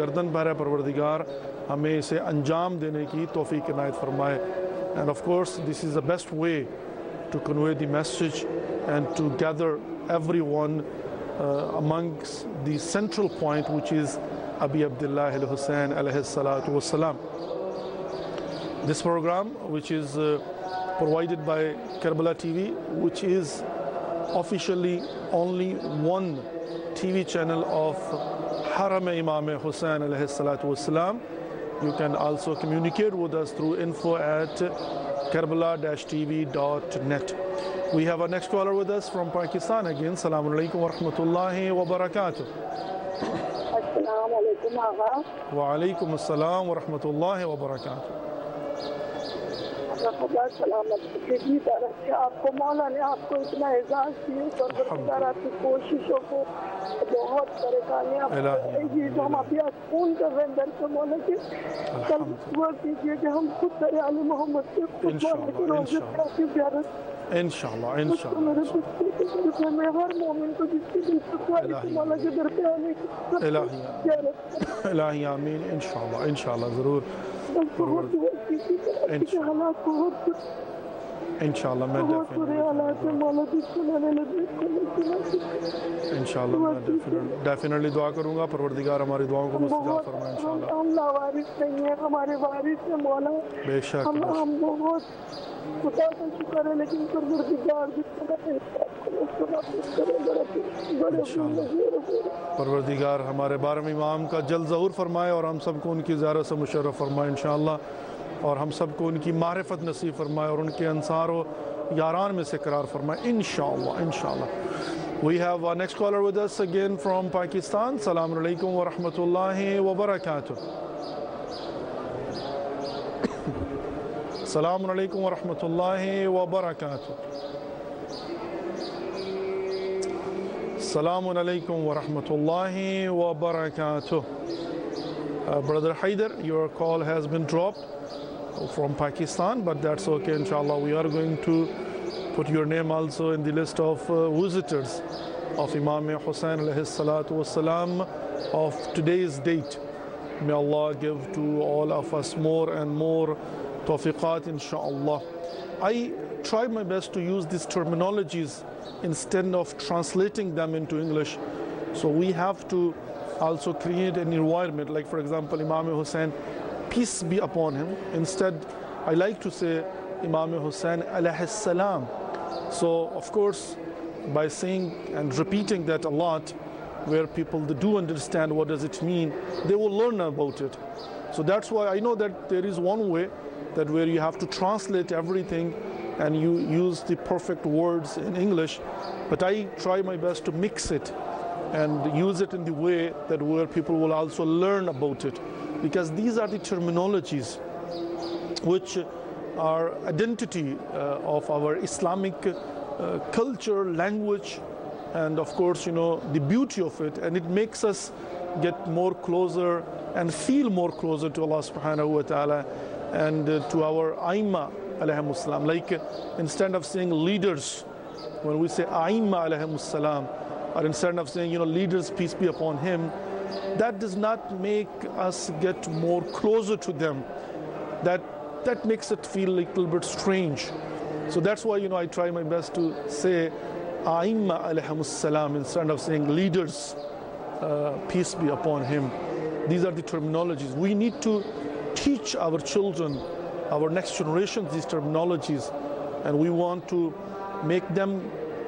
गर्दन पर है परवरदिगार हमें इसे अंजाम देने की तौफीक अनायत फरमाए। And of course this is the best way to convey the message and to gather everyone amongst the central point which is Abi Abdullah al-Hussain alayhi salatu wassalam. This program which is provided by Karbala TV, which is officially only one TV channel of Haram Imam Hussain alayhi salatu wassalam. You can also communicate with us through info@karbala-tv.net. We have our next caller with us from Pakistan again. Assalamu alaikum wa rahmatullahi wa barakatuh. Assalamu alaikum Agha. Wa alaikum assalam wa rahmatullahi wa barakatuh. आपको मौला ने आपको इतना एजाज दिए और आपकी कोशिशों को बहुत परेशानियाँ हम अभी फोन कर रहे हैं दर्शकों मौला की कल दुआ कीजिए कि हम खुद दरियाल मोहम्मद से ज्यादा इंशाअल्लाह इंशाअल्लाह हर मोमिन को जिसकी इलाही आमीन इंशाअल्लाह इंशाअल्लाह ज़रूर इंशाअल्लाह मैं डेफिनेटली दुआ करूँगा परवरदिगार हमारी दुआओं को मुस्तजाब फरमाए इंशाअल्लाह। हम लावारिस नहीं है हमारे वारिस है मौला बेशक हम बहुत खुदा का शुक्र है लेकिन परवरदिगार परवरदिगार हमारे बारहवें इमाम का जल्द ज़हूर फरमाए और हम सबको उनकी ज़ियारत से मुशर्रफ फरमाए इंशाअल्लाह और हम सबको उनकी मारिफत नसीब फरमाए और उनके अंसार और यारान में से करार फरमाए इंशाअल्लाह इंशाअल्लाह। We have our next caller with us again from Pakistan. सलाम अलैकुम व रहमतुल्लाहि व बरकातहू। सलाम अलैकुम व रहमतुल्लाहि व बरकातहू। सलाम अलैकुम व रहमतुल्लाहि व बरकातहू। Brother Haider, your call has been dropped from Pakistan, but that's okay, inshallah. We are going to put your name also in the list of visitors of Imam Hussain alayhi salatu wassalam of today's date. May Allah give to all of us more and more tawfiqat, inshallah. I tried my best to use these terminologies instead of translating them into English, so we have to also create an environment like for example Imam Hussain peace be upon him. Instead I like to say Imam Hussain alayhi salam. So of course by saying and repeating that a lot where people they do understand what does it mean they will learn about it. So that's why I know that there is one way that where you have to translate everything and you use the perfect words in English, but I try my best to mix it and use it in the way that where people will also learn about it, because these are the terminologies which are identity of our Islamic culture, language, and of course you know the beauty of it, and it makes us get more closer and feel more closer to Allah subhanahu wa ta'ala and to our Aima alayhimus salam. Like instead of saying leaders, when we say Aima alayhimus salam, or instead of saying, you know, leaders, peace be upon him, that does not make us get more closer to them. That makes it feel a little bit strange. So that's why, you know, I try my best to say, Aimma alayhimus salam, instead of saying leaders. peace be upon him. These are the terminologies. We need to teach our children, our next generation, these terminologies, and we want to make them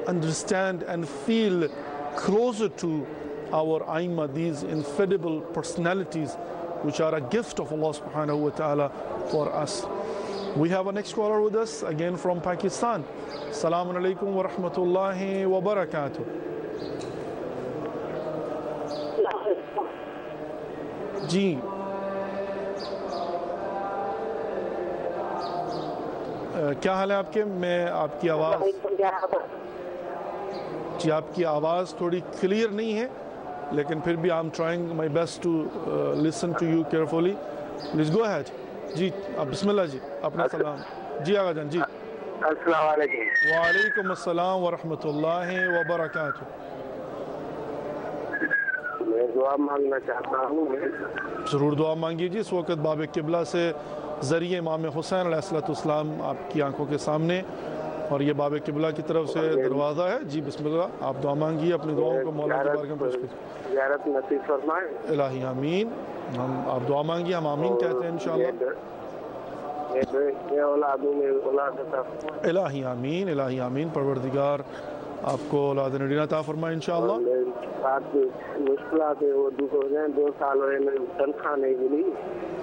understand and feel closer to our Aimma, these incredible personalities, which are a gift of Allah subhanahu wa ta'ala for us. We have a next caller with us, again from Pakistan. Assalamu alaikum wa rahmatullahi wa barakatuh. Ji. क्या हाल है आपके? मैं आपकी आवाज़ जी आपकी आवाज़ थोड़ी clear नहीं है, लेकिन फिर भी I am trying my best to listen to you carefully. Please go ahead. जी आप बिस्मिल्लाह. जी अपना सलाम. जी आगा जान. जी अस्सलाम वालेकुम. वालेकुम अस्सलाम व रहमतुल्लाहि व बरकातहू. मैं दुआ मांगना चाहता हूँ. ज़रूर दुआ मांगिए जी. इस वक्त बाबे किबला से ज़रिए इमाम हुसैन अलैहिस्सलाम आपकी आंखों के सामने, और ये बाबे किबला की तरफ से दरवाज़ा है. जी बिस्मिल्लाह. आप दुआ मांगिए. अपनी दुआओं को मौला के बारे में पेश कीजिए. ज़ियारत नसीब फरमाएं. इलाही आमीन. हम आप दुआ मांगिए, हम आमीन कहते हैं इंशाल्लाह. इलाही आमीन. इलाही आमीन. परवरदिगार आपको औलाद नदीना अता फरमाए इंशाल्लाह.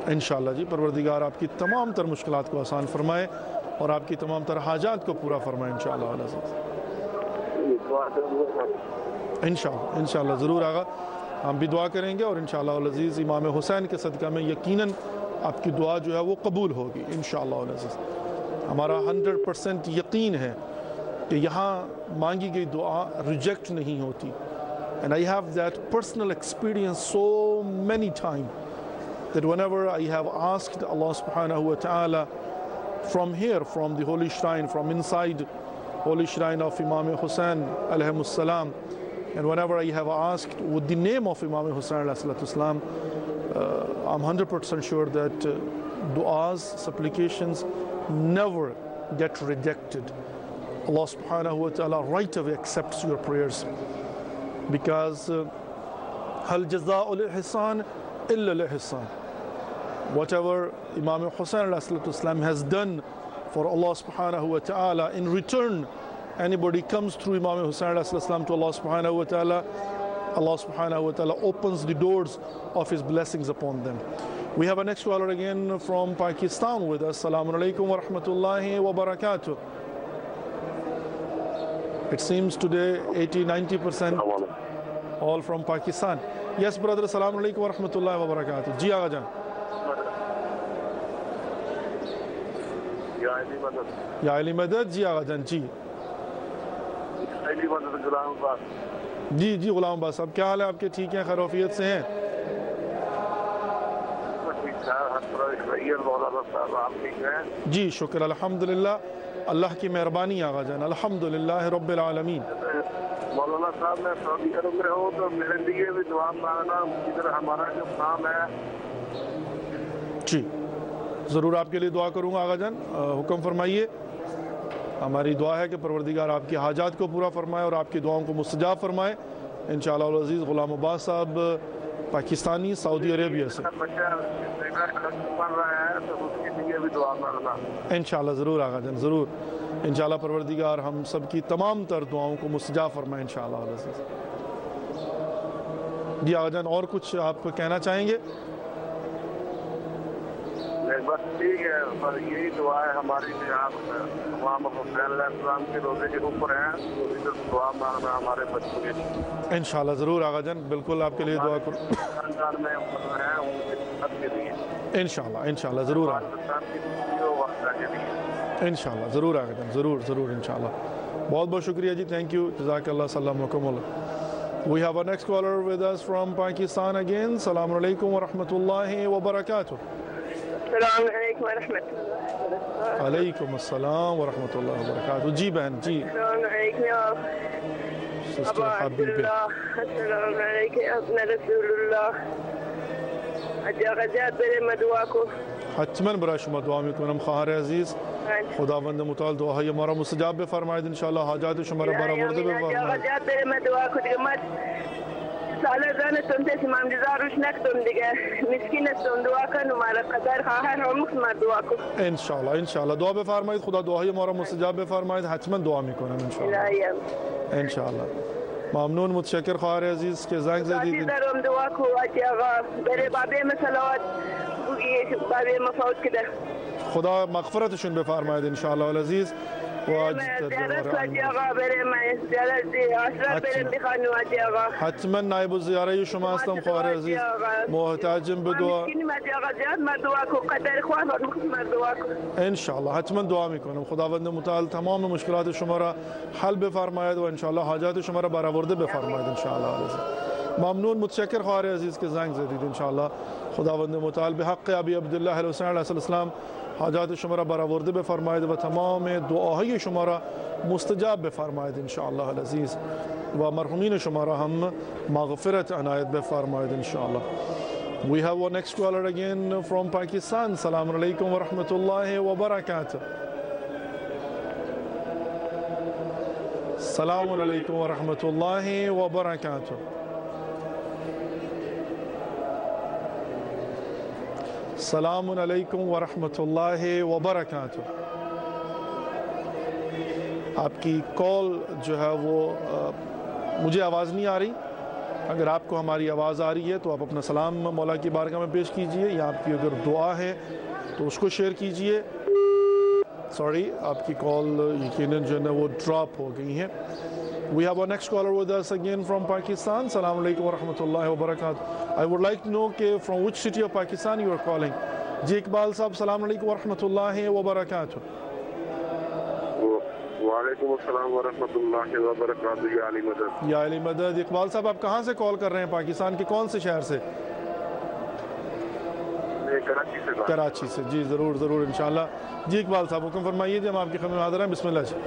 इंशाल्लाह जी. परवरदिगार आपकी तमाम तर मुश्किलात को आसान फरमाए और आपकी तमाम तर हाजात को पूरा फरमाए इंशाल्लाह. इंशाल्लाह ज़रूर आगा. हम भी दुआ करेंगे और इंशाल्लाह अज़ीज़ इमाम हुसैन के सदका में यकीनन आपकी दुआ जो है वो कबूल होगी इंशाल्लाह अज़ीज़. हमारा 100% यकीन है कि यहाँ मांगी गई दुआ रिजेक्ट नहीं होती. And I have that personal experience so many time that whenever I have asked Allah subhanahu wa ta'ala from here, from the holy shrine, from inside holy shrine of Imam Hussain alayhi salam, and whenever I have asked with the name of Imam Hussain alayhi salam, I'm 100% sure that du'as, supplications never get rejected. Allah subhanahu wa ta'ala right away accepts your prayers, because hal jaza'ul ihsan illa al-ihsan. Whatever Imam Hussain has done for Allah subhanahu wa ta'ala, in return anybody comes through Imam Hussain to Allah subhanahu wa ta'ala, Allah subhanahu wa ta'ala opens the doors of his blessings upon them. We have a next caller again from Pakistan with us. Assalamu alaikum wa rahmatullahi wa barakatuh. It seems today 80-90% all from Pakistan. Yes brother, assalamu alaikum wa rahmatullahi wa barakatuh. Ji aga jaan. Ya Ali madad. Ji aga jaan. Ji Ghulam Abbas. जी जी गुलाम बास साहब क्या हाल है आपके? ठीक हैं? खैरियत से हैं? जी शुक्र अल्हम्दुलिल्लाह. अल्लाह की मेहरबानी आगा जान. अल्हम्दुलिल्लाह रब्बिल आलमीन. मौलाना साहब मैं सऊदी अरब में हूँ, तो मेरे लिए भी दुआ मांगना इधर हमारा जो काम है. जी ज़रूर आपके लिए दुआ करूँगा आगा जान. हुक्म फरमाइए. हमारी दुआ है कि परवरदिगार आपकी हाजात को पूरा फरमाए और आपकी दुआओं को मुस्तजाब फरमाए इंशाअल्लाह अज़ीज़. गुलाम अब्बास साहब पाकिस्तानी सऊदी अरेबिया से. इंशाअल्लाह ज़रूर आगा जान. ज़रूर इंशाअल्लाह परवरदिगार हम सब की तमाम तर दुआओं को मुस्तजाब फरमाए इंशाअल्लाह अज़ीज़. जी आगा जान और कुछ आप कहना चाहेंगे? बस ठीक है, पर यही दुआ है हमारी कि आप तमाम इस्लाम के रोज़े के ऊपर हैं, तो दुआ मांगना हमारे बच्चों के. इंशाल्लाह ज़रूर आगा जान. बिल्कुल आपके लिए दुआ करूँ. खानदान में हैं उनके सबके लिए. इंशाल्लाह इंशाल्लाह ज़रूर आगा. इंशाल्लाह ज़रूर आगा जान. ज़रूर ज़रूर इंशाल्लाह. बहुत बहुत शुक्रिया जी. Thank you. जज़ाकल्लाह सलाम वकमल. We have a next caller with us from Pakistan again. अस्सलाम वालेकुम व रहमतुल्लाहि व बरकातहू. अस्सलाम वालेकुम वरहमतुल्लाहि वबरकातुहू. जी बहन. जी हतमन बराशुमा दुआ में कौन हम ख़ार अज़ीज़ खुदावंद मुताल दुआ है हमारा मुस्तजाब फरमाए इंशाल्लाह. हाजात शुमारा बराबर दे फरमाए. Salazan estontes imam dizarush naktum diga miskin eston dua kanu mara qatar khahan umuk ma dua ko inshallah inshallah dua befarmayid khuda duaye ma ra mustajab befarmayid hatman dua mikonam inshallah inshallah ممنون متشکر خواهر عزیز که زنگ زدید دارم دعا کو آقا بره بابه مسلوات بگی بابه مفوت کده خدا مغفرتشون بفرماید ان شاء الله عزیز واجد حتما نایب زیاره شما هستم خواهر عزیز محتاجم به دعا ان شاء الله حتما دعا میکنم خداوند متعال تمام مشکلات شما را حل بفرماید و ان شاء الله حاجات شما را برآورده بفرماید ان شاء الله عزیز ممنون متشکر خواهر عزیز که زنگ زدید ان شاء الله خداوند متعال به حق ابی عبدالله الحسین علیه السلام حاجات شما را برآورده بفرماید و تمام دعاهای شما را مستجاب بفرماید ان شاء الله العزیز و مرحومین شما را هم مغفرت عنایت بفرماید ان شاء الله We have our next caller again from Pakistan. Assalamu alaikum wa rahmatullahi wa barakatuh. Assalamu alaikum wa rahmatullahi wa barakatuh. Salamun alaikum wa rahmatullahi wa barakatuh. आपकी call जो है वो मुझे आवाज़ नहीं आ रही अगर आपको हमारी आवाज़ आ रही है तो आप अपना सलाम मौला की बारगाह में पेश कीजिए या आपकी अगर दुआ है तो उसको शेयर कीजिए सॉरी आपकी कॉल यकीनन जो है वो ड्रॉप हो गई है We have our next caller with us again from Pakistan. Salaam alaikum wa rahmatullahi wa barakatuh. I would like to know from which city of Pakistan you are calling. Ji Iqbal Sahab, Salaam alaikum wa rahmatullahi wa barakatuh. Wa alaikum assalam wa rahmatullahi wa barakatuh. Ya Ali Madad. Ya Ali Madad. Iqbal Sahab, आप कहाँ से call कर रहे हैं पाकिस्तान के कौन से शहर से? कराची से. कराची से. जी ज़रूर ज़रूर इंशाल्लाह. जी इकबाल साहब हुक्म फरमाइए जी हम आपकी खिदमत में हाज़िर हैं बिस्मिल्लाह जी.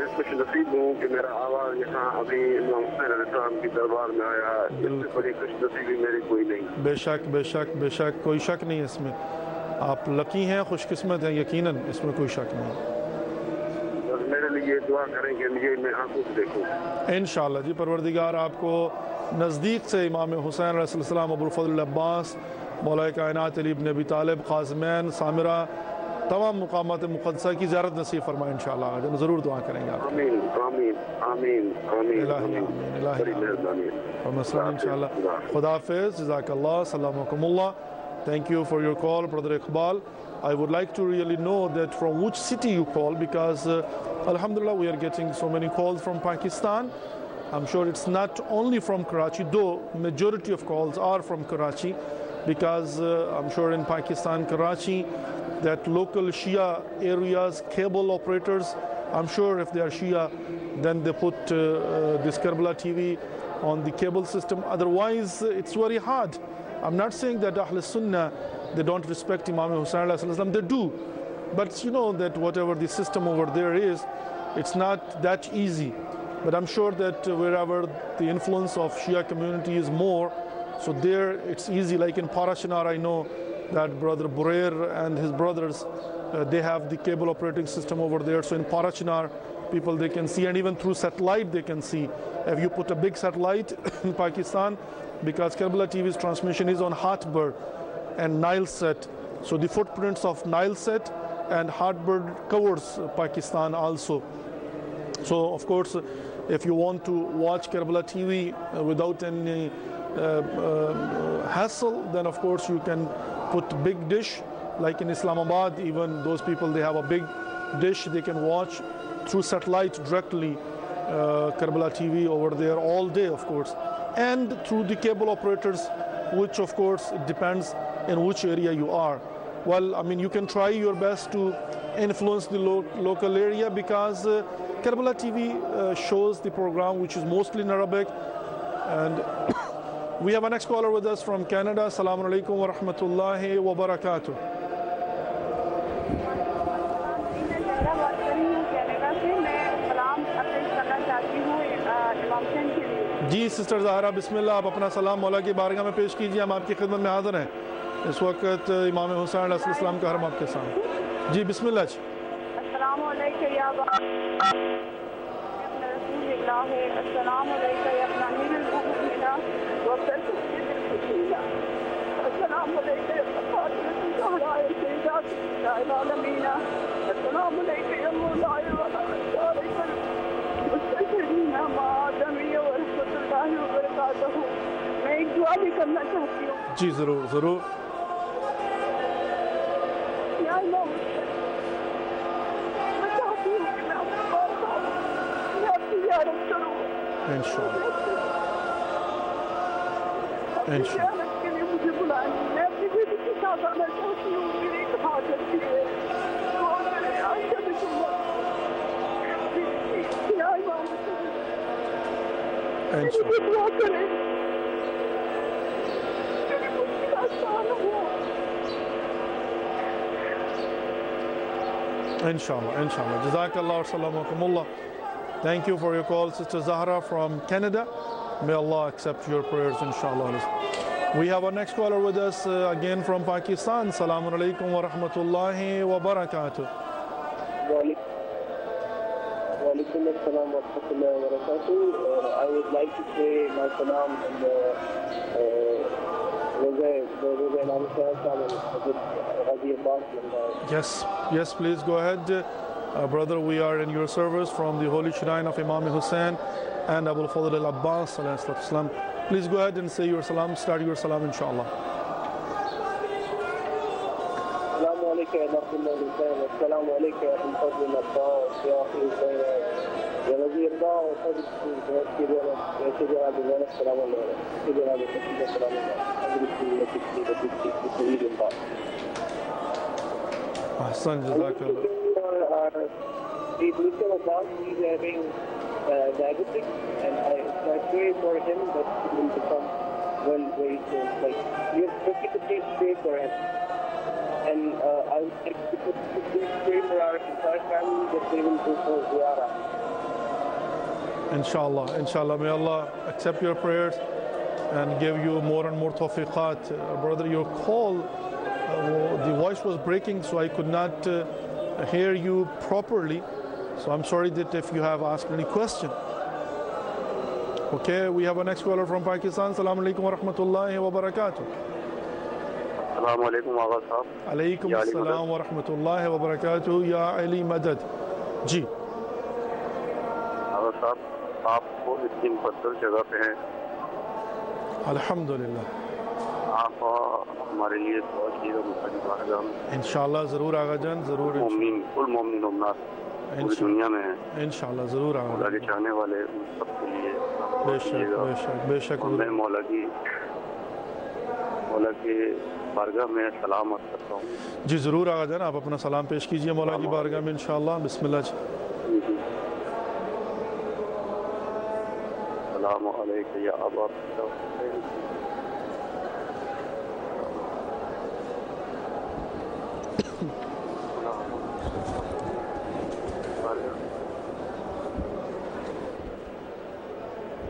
मैं खुश नसीब हूँ कि मेरा आवाज़ यहाँ अभी इमाम हुसैन अलैहिस्सलाम की दरबार में आया है इससे बड़ी खुश नसीबी मेरी कोई नहीं बेशक बेशक बेशक कोई शक नहीं है इसमें आप लकी हैं खुशकिस्मत हैं यकीनन इसमें कोई शक नहीं है बस मेरे लिए दुआ करें कि मुझे मैं आंखों से देखूँ इंशाअल्लाह जी परवरदिगार आपको नज़दीक से इमाम हुसैन अलैहिस्सलाम अबू अल-फदल अल-अब्बास मौलाए कायनात अली इब्न अबी तालिब काज़मैन सामिरा तमाम मुकामात मुक़द्दसा की ज़ियारत नसीब फरमाएं इंशाअल्लाह आज हम ज़रूर दुआ करेंगे आप आमीन आमीन आमीन आमीन बड़ी मेहरबानी है इंशाअल्लाह खुदा हाफ़िज़ जज़ाकल्लाह सलामुकुमुल्लाह Thank you for your call brother Iqbal I would like to really know that from which city you call because alhamdulillah we are getting so many calls from Pakistan I'm sure it's not only from Karachi though majority of calls are from Karachi because I'm sure in Pakistan Karachi that local Shia areas, cable operators, I'm sure if they are Shia, then they put this Karbala TV on the cable system. Otherwise, it's very hard. I'm not saying that Ahl Sunnah, they don't respect Imam Hussain al-Islam, they do. But you know that whatever the system over there is, it's not that easy. But I'm sure that wherever the influence of Shia community is more, so there it's easy, like in Parashinar I know, that brother Burair and his brothers, they have the cable operating system over there. So in Parachinar, people they can see, and even through satellite they can see. If you put a big satellite in Pakistan, because Karbala TV's transmission is on Hotbird and Nilesat. So the footprints of Nilesat and Hotbird covers Pakistan also. So of course, if you want to watch Karbala TV without any hassle, then of course you can put big dish, like in Islamabad, even those people, they have a big dish, they can watch through satellite directly, Karbala TV over there all day, of course, and through the cable operators, which of course, it depends in which area you are. Well, I mean, you can try your best to influence the local area because Karbala TV shows the program, which is mostly in Arabic, and We have our next caller with us from Canada. Assalamu alaikum wa rahmatullahi wa barakatuh. जी sister Zahra बिस्मिल्लाह आप अपना सलाम मौला की बारगाह में पेश कीजिए हम आपकी खिदमत में हाज़िर हैं इस वक्त इमाम हुसैन अलैहिस्सलाम का हरम आपके सामने जी बिस्मिल्लाह जी जी ज़रूर ज़रूर इंशाअल्लाह इंशाअल्लाह Inshallah, inshallah. Jazakallah, salamakumullah. Thank you for your call, Sister Zahra from Canada. May Allah accept your prayers, inshallah. We have our next caller with us again from Pakistan. Salamun alaikum wa rahmatullahi wa barakatuh. Wa alaikum assalam wa rahmatullahi wa barakatuh. I would like to say my salam and Yes, yes, please go ahead. Brother, we are in your service from the Holy Shrine of Imam Hussain and Abu al-Fadl al-Abbas. Please go ahead and say your salam, start your salam, inshallah. Assalamu alaikum wa rahmatullahi wa barakatuh. Assalamu alaikum wa rahmatullahi wa barakatuh. Ahsan, Jazakallah. The Muslim Abbas, he's having diabetes, and I pray for him that he will become well very soon. Like, we have 50% pray for him. And I would like to pray for our entire family that they will go for ziyarat. Inshallah, inshallah. May Allah accept your prayers and give you more and more tawfiqat. Brother, your call, the voice was breaking, so I could not hear you properly. So I'm sorry that if you have asked any question. Okay, we have our next caller from Pakistan. Salaam alaikum wa rahmatullahi wa barakatuh. Assalamu alaikum wa rahmatullahi wa barakatuh. Alaykum assalam wa rahmatullahi wa barakatuh. Ya Ali Madad. Ji. आपको इतनी मुकद्दर जगह पे हैं Alhamdulillah. Inshallah, Zarur Agajan, Zarur Inshallah, Zarur Agajan. जी ज़रूर आगाजान आप अपना सलाम पेश कीजिए मौला की बारगाह में इंशाल्लाह बिस्मिल्लाह Assalamu alaikum ya Abu Abdullah al-Hussain.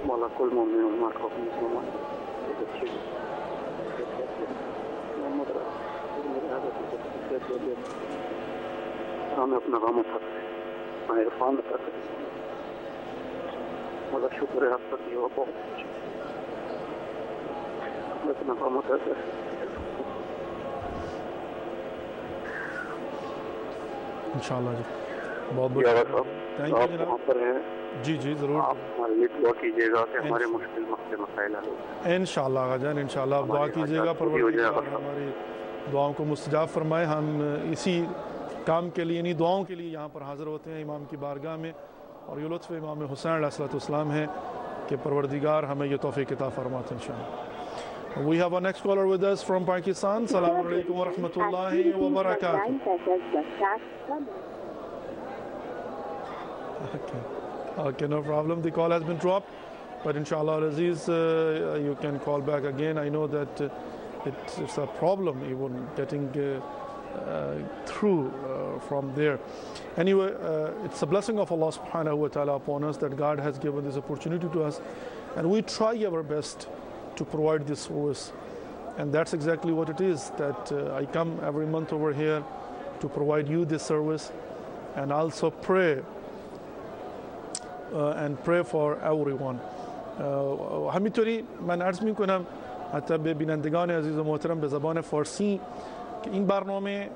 Malakul mu'min umar of Muslim. I'm not going to I'm not मतलब शुक्र है आप सभी हो बहुत लेकिन हम होता है इंशाल्लाह जी बहुत बहुत थैंक यू जनाब आप पर हैं जी जी जरूर आप हमारे लिए दुआ कीजिएगा कि हमारे मुश्किल मसाइल हल हो इंशाल्लाह आजान इंशाल्लाह आप दुआ कीजिएगा परवरदिगार हमारी दुआओं को मुस्तजाब फरमाए हम इसी काम के लिए इन्हीं दुआओं के लिए यहाँ पर हाजिर होते हैं इमाम की बारगाह में और ये लुत्फ़ इमाम हुसैन अलैहिस्सलाम है कि परवरदिगार हमें ये तौफीक अता फरमाते इंशाअल्लाह। We have our next caller with us from Pakistan. Salaam alaikum wa rahmatullahi wa barakatuh. Okay. Okay, no problem. The call has been dropped, but inshallah, Aziz, you can call back again. I know that it's a problem even getting through from there. Anyway, it's a blessing of Allah subhanahu wa ta'ala upon us that God has given this opportunity to us, and we try our best to provide this service, and that's exactly what it is that I come every month over here to provide you this service and also pray and pray for everyone. همینطوری من عرض می کنم حتی به بینندگان عزیز و محترم به زبان فارسی که این برنامه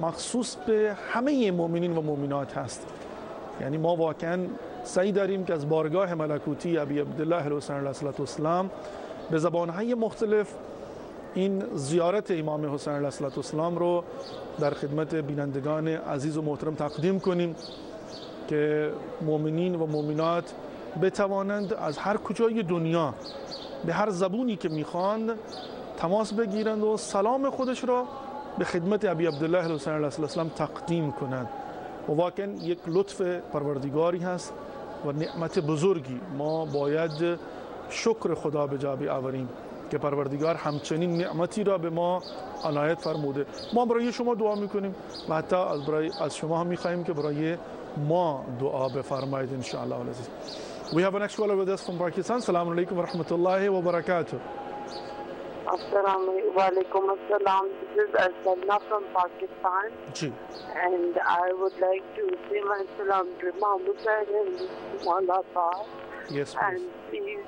مخصوص به همه مؤمنین و مؤمنات هست. یعنی ما واقعا سعی داریم که از بارگاه ملکوتی ابی عبدالله الحسین علیه السلام به زبانهای مختلف این زیارت امام حسین علیه السلام رو در خدمت بینندگان عزیز و محترم تقدیم کنیم که مؤمنین و مؤمنات بتوانند از هر کجای دنیا به هر زبونی که میخواند تماس بگیرند و سلام خودش را به خدمت ابی عبدالله الحسین علیه السلام تقدیم کنند. و واقعا یک لطف پروردگاری هست و نعمت بزرگی. ما باید شکر خدا به جا بیاوریم که پروردگار همچنین نعمتی را به ما عنایت فرموده. ما برای شما دعا میکنیم و حتی از شما هم میخواهیم که برای ما دعا بفرمایید ان شاء الله العزیز. We have an next caller with us from Pakistan. Assalamu alaikum wa rahmatullahi wa barakatuh. Assalamu alaikum assalam. This is Asana from Pakistan. Ji. And I would like to say my salam to Imam Hussain and Maulana Saab. Yes, please. And please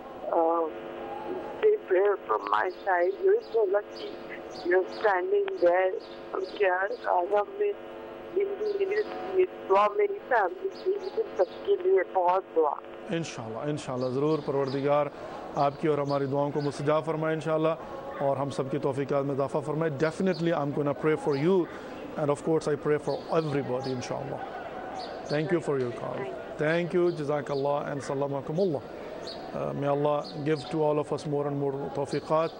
say prayer from my side. You're so lucky. You're standing there. इंशाल्लाह ज़रूर परवरदिगार आपकी और हमारी दुआओं को मुस्तजाब फरमाए इंशाल्लाह और हम सबकी तौफीकात में इजाफा फरमाए. Definitely I am gonna pray for you and of course I pray for everybody इंशाल्लाह. Thank you for your call. Thank you. जज़ाकल्लाह एंड सलामकुमुल्लाह. May Allah give to all of us more and more तौफीकात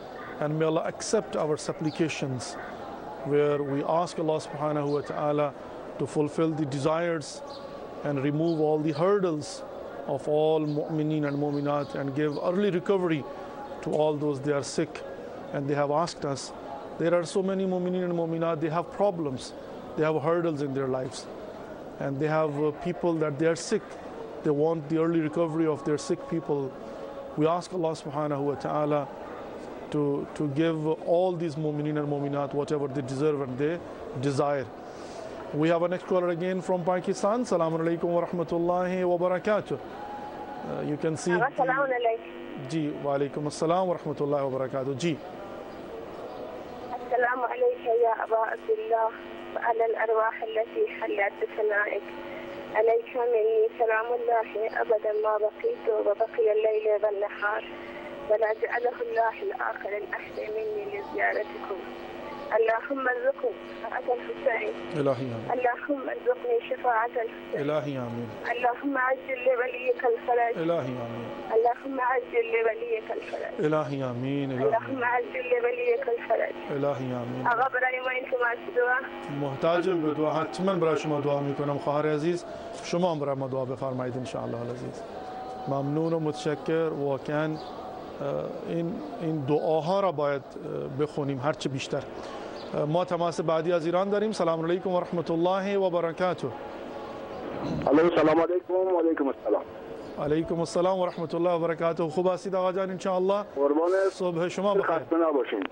and may Allah accept our supplications where we ask Allah subhanahu wa ta'ala to fulfill the desires and remove all the hurdles of all mu'mineen and mu'minat and give early recovery to all those they are sick and they have asked us. There are so many mu'mineen and mu'minat, they have problems, they have hurdles in their lives and they have people that they are sick, they want the early recovery of their sick people. We ask Allah subhanahu wa ta'ala to give all these mu'minin and mu'minat whatever they deserve and they desire. We have our next caller again from Pakistan. Salaam alaikum wa rahmatullahi wa barakatuh. You can see. Salaam alaikum. Ji, wa alaikum assalam wa rahmatullahi wa barakatuh. Ji. Assalamu alayka ya Aba Abdullah wa ala al-arwah allati hallat bi sana'ik. Alayka minni salamullahi abadan ma baqitu wa baqiya al-layla wal nahar. ولا جعله الله الآخر الأحلى مني لزيارتكم. اللهم ارزقني شفاعة الحسين. إلهي آمين. اللهم ارزقني شفاعة الحسين. إلهي آمين. اللهم عجل لوليك الفرج. إلهي آمين. اللهم عجل لوليك الفرج. إلهي آمين. اللهم عجل لوليك الفرج. إلهي آمين. أغا براي ما أنتم عشدوا. محتاجم بدوا حتما برای شما دعا میکنم خواهر عزیز. شما هم برای ما دعا بفرمایید ان شاء الله العزیز. ممنون و متشکر. واقعا این دعاها را باید بخونیم هرچه بیشتر. ما تماس بعدی از ایران داریم. سلام علیکم و رحمت الله و برکاته. سلام علیکم و علیکم السلام. علیکم السلام و رحمت الله و برکاته. خوب هستید آقا جان ان شاء الله؟ صبح شما بخیر.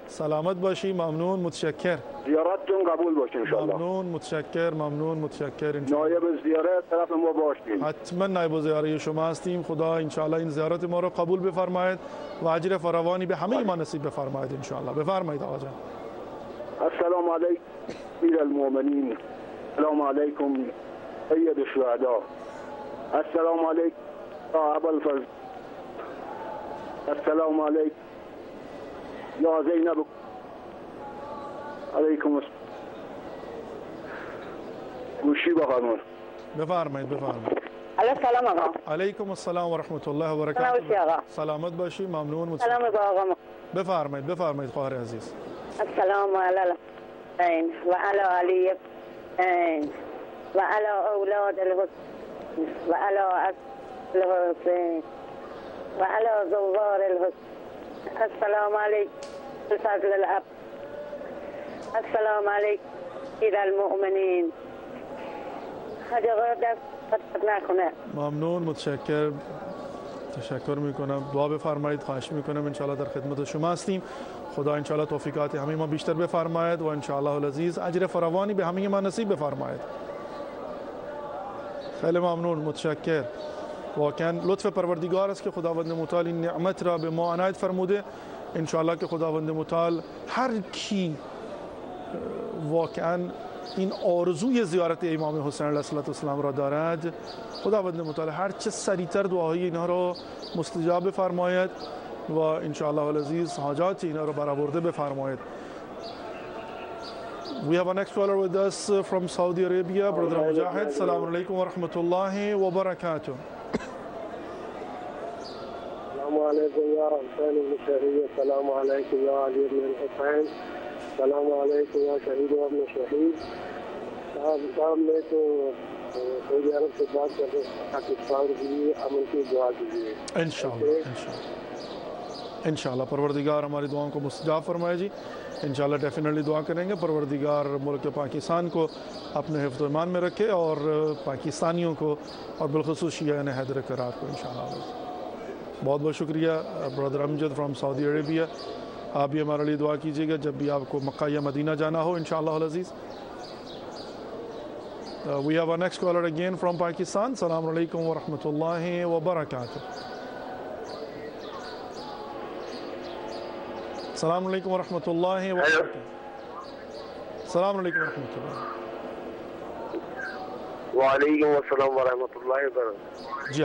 سلامت باشی. ممنون متشکر. زیارتتون قبول باشه ان شاء الله. ممنون متشکر. ممنون متشکر. نایب زیارت طرف ما باشید. حتما نایب زیارت شما هستیم. خدا ان شاء الله این زیارت ما رو قبول بفرماید و اجر فراوانی به همه ما نصیب بفرماید ان شاء الله. بفرمایید آقا جان. السلام علیکم سید المؤمنین. السلام علیکم سید الشهدا. السلام علیکم يا أبا الفضل. السلام عليكم يا زينب. عليكم السلام. مشيبة خانون. بفرمایید بفرمایید. السلام آقا. علیکم السلام و رحمت الله و برکاته. سلامت باشی. ممنون متشکرم. سلام آقا. بفرمایید بفرمایید خواهر عزیز. السلام علی الحسین و علی علی الحسین و علی اولاد الحسین و علی الحسين وعلى زوار الحسين. السلام عليكم الفضل الأب. السلام عليكم إلى المؤمنين. هذا غدا فتحناكم. ممنون متشکر. تشکر میکنم. دعا بفرمایید خواهش میکنم. انشالله در خدمت شما هستیم. خدا انشالله توفیقات همه ما بیشتر بفرماید و انشالله العزیز اجر فراوانی به همه ما نصیب بفرماید. خیلی ممنون متشکر. واقعا لطف پروردگار است که خداوند متعال این نعمت را به ما عنایت فرموده. انشاءالله که خداوند متعال هر کی واقعا این آرزوی زیارت امام حسین علیه السلام را دارد، خداوند متعال هر چه سریعتر دعاهای اینها را مستجاب بفرماید و انشاءالله العزیز حاجات اینها را برآورده بفرماید. We have our next caller with us from Saudi Arabia, Brother Mujahid. Assalamu alaikum wa rahmatullahi wa barakatuh. Assalamu alaikum ya Hussain ibn Shaheed. Assalamu alaikum ya Ali ibn Hussain. Assalamu alaikum ya Shaheed ibn Shaheed. साहब मैं तो Saudi अरब से बात कर रहा हूँ, पाकिस्तान के लिए अमन की दुआ कीजिए। इंशाल्लाह इंशाल्लाह परवरदिगार हमारी दुआओं को मुस्तजाब फरमाए जी। इंशाल्लाह डेफिनेटली दुआ करेंगे, परवरदिगार मुल्क पाकिस्तान को अपने हिफ्ज़ व ईमान में रखे और पाकिस्तानियों को और बिलखुसूस शियाए हैदर करार को। इंशाल्लाह बहुत बहुत शुक्रिया brother Amjad from Saudi Arabia. आप भी हमारे लिए दुआ कीजिएगा जब भी आपको मक्का या मदीना जाना हो इंशाल्लाह अज़ीज़। We have our next caller again from Pakistan. Salaam alaikum wa rahmatullahi wa barakatuh. Salaam alaikum wa rahmatullahi wa barakatuh. Salaam alaikum wa rahmatullahi. Wa alaikum assalam wa rahmatullahi wa barakatuh. Ji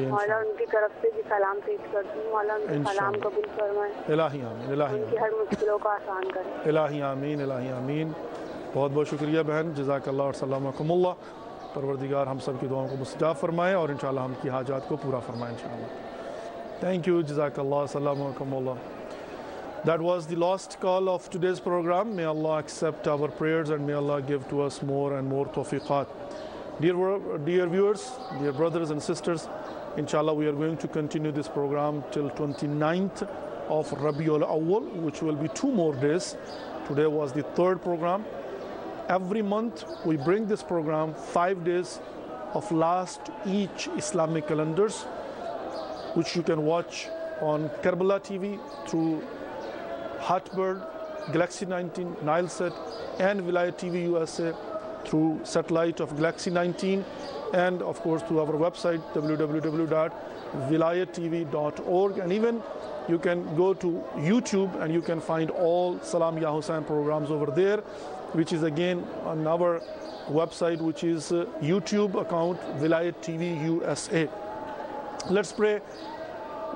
मौला उनकी तरफ से भी सलाम पेश करती हूँ, मौला उनके सलाम कबूल फरमाएं। इलाही आमीन इलाही आमीन। उनकी हर मुश्किलों को आसान करें। इलाही आमीन इलाही आमीन। बहुत बहुत शुक्रिया बहन, जज़ाकल्लाह और सलामकुमुल्लाह। परवरदिगार हम सब की दुआओं को मुस्तजाब फरमाएँ और इंशाल्लाह हम की हाजात को पूरा फरमाएँ इंशाल्लाह। थैंक यू जज़ाकल्लाह सलामकुमुल्लाह। That was the last call of today's program. May Allah accept our prayers and may Allah give to us more and more tawfiqat. Dear viewers, dear brothers and sisters, Inshallah, we are going to continue this program till 29th of Rabiul Awwal, which will be 2 more days. Today was the 3rd program. Every month, we bring this program 5 days of last each Islamic calendars, which you can watch on Karbala TV through Hotbird, Galaxy 19, Nilesat, and Vilayat TV USA through satellite of Galaxy 19. And of course through our website www.vilayattv.org, and even you can go to YouTube and you can find all Salaam Ya Hussain programs over there, which is again on our website, which is YouTube account Vilayat TV USA. Let's pray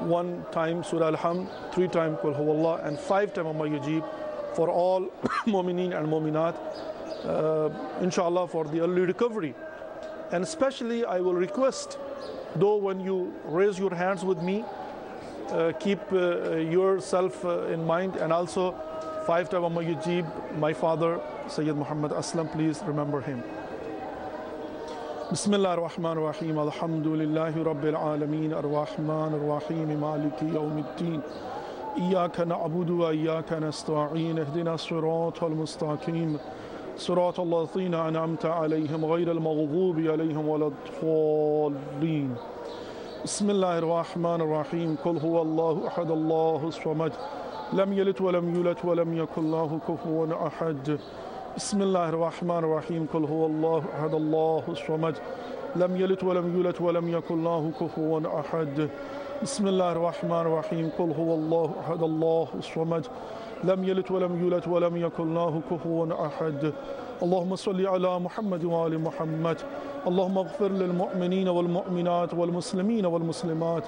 1 time Surah Al-Hamd, 3 times Qul Huwallah, and 5 times Amma Yajib for all Mu'mineen and Mu'minat, inshallah, for the early recovery. And especially I will request, though when you raise your hands with me, keep yourself in mind, and also 5 times Amma Yajib, my father Sayyid Muhammad Aslam, please remember him. Bismillah ar-Rahman ar-Rahim, alhamdulillahi rabbil alameen, ar-Rahman ar-Rahim, maliki yawmiddin, iyaka na'budu wa iyaka nasta'in, ihdina sirat al-mustaqim, صراط الذين أنعمت عليهم غير المغضوب عليهم ولا الضالين. بسم الله الرحمن الرحيم. قل هو الله أحد الله الصمد لم يلد ولم يولد ولم يكن له كفوا أحد. بسم الله الرحمن الرحيم. قل هو الله أحد الله الصمد لم يلد ولم يولد ولم يكن له كفوا أحد. Bismillah ar-Rahman ar-Rahim. Qul huwa Allahu ahad, Allahu as-samad. Lam yalid wa lam yulad wa lam yakul lahu kufuwan ahad. Allahumma salli ala Muhammad wa ali Muhammad. Allahumma ighfir lil mu'minina wal mu'minat wal muslimina wal muslimat.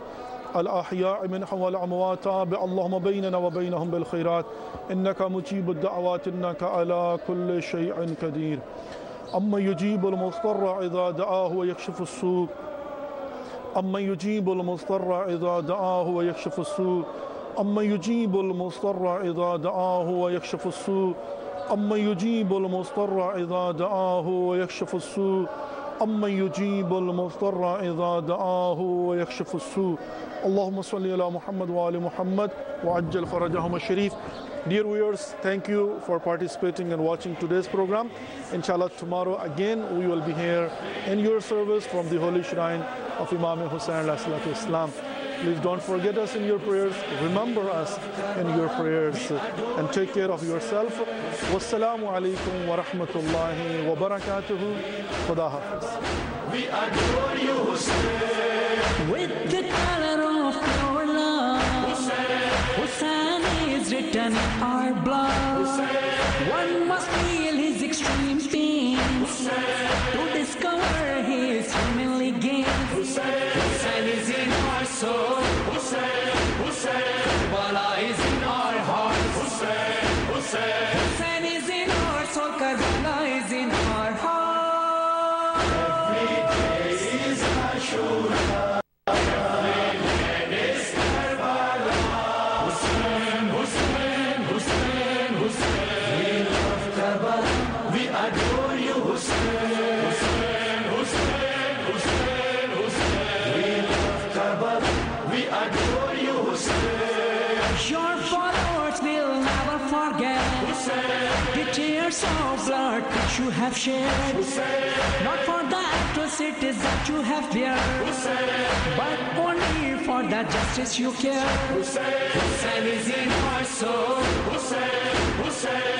الأحياء منهم والأموات تابع اللهم بيننا وبينهم بالخيرات إنك مجيب الدعوات إنك على كل شيء قدير أما يجيب المضطر إذا دعاه ويكشف السوء أما يجيب المضطر إذا دعاه ويكشف السوء أما يجيب المضطر إذا دعاه ويكشف السوء أما يجيب المضطر إذا دعاه ويكشف السوء أمن يجيب المضطر إذا دعاه ويكشف السوء. Allahumma salli ala Muhammad wa ali Muhammad wa ajjal farajahum sharif. Dear viewers, thank you for participating and watching today's program. Inshallah, tomorrow again we will be here in your service from the holy shrine of Imam Hussain alayhi salatu wasalam. Please don't forget us in your prayers. Remember us in your prayers and take care of yourself. Wassalamu alaikum wa rahmatullahi wa barakatuhu. Khuda hafiz. We adore you, Hussain. With the color of your love, Hussain, Hussain is written in our blood. Hussain. One must feel his extreme pain to discover his humanly gains. Hussain, Hussain is in our soul. Hussain, Hussain, Karbala is in our heart. Hussain, Hussain, Hussain is in our soul. Karbala is in our heart. Every day is Ashura. You have shared, Hussain. Not for the atrocities that you have dared, but only for the justice you care. Hussain, Hussain is in our soul. Hussain, Hussain.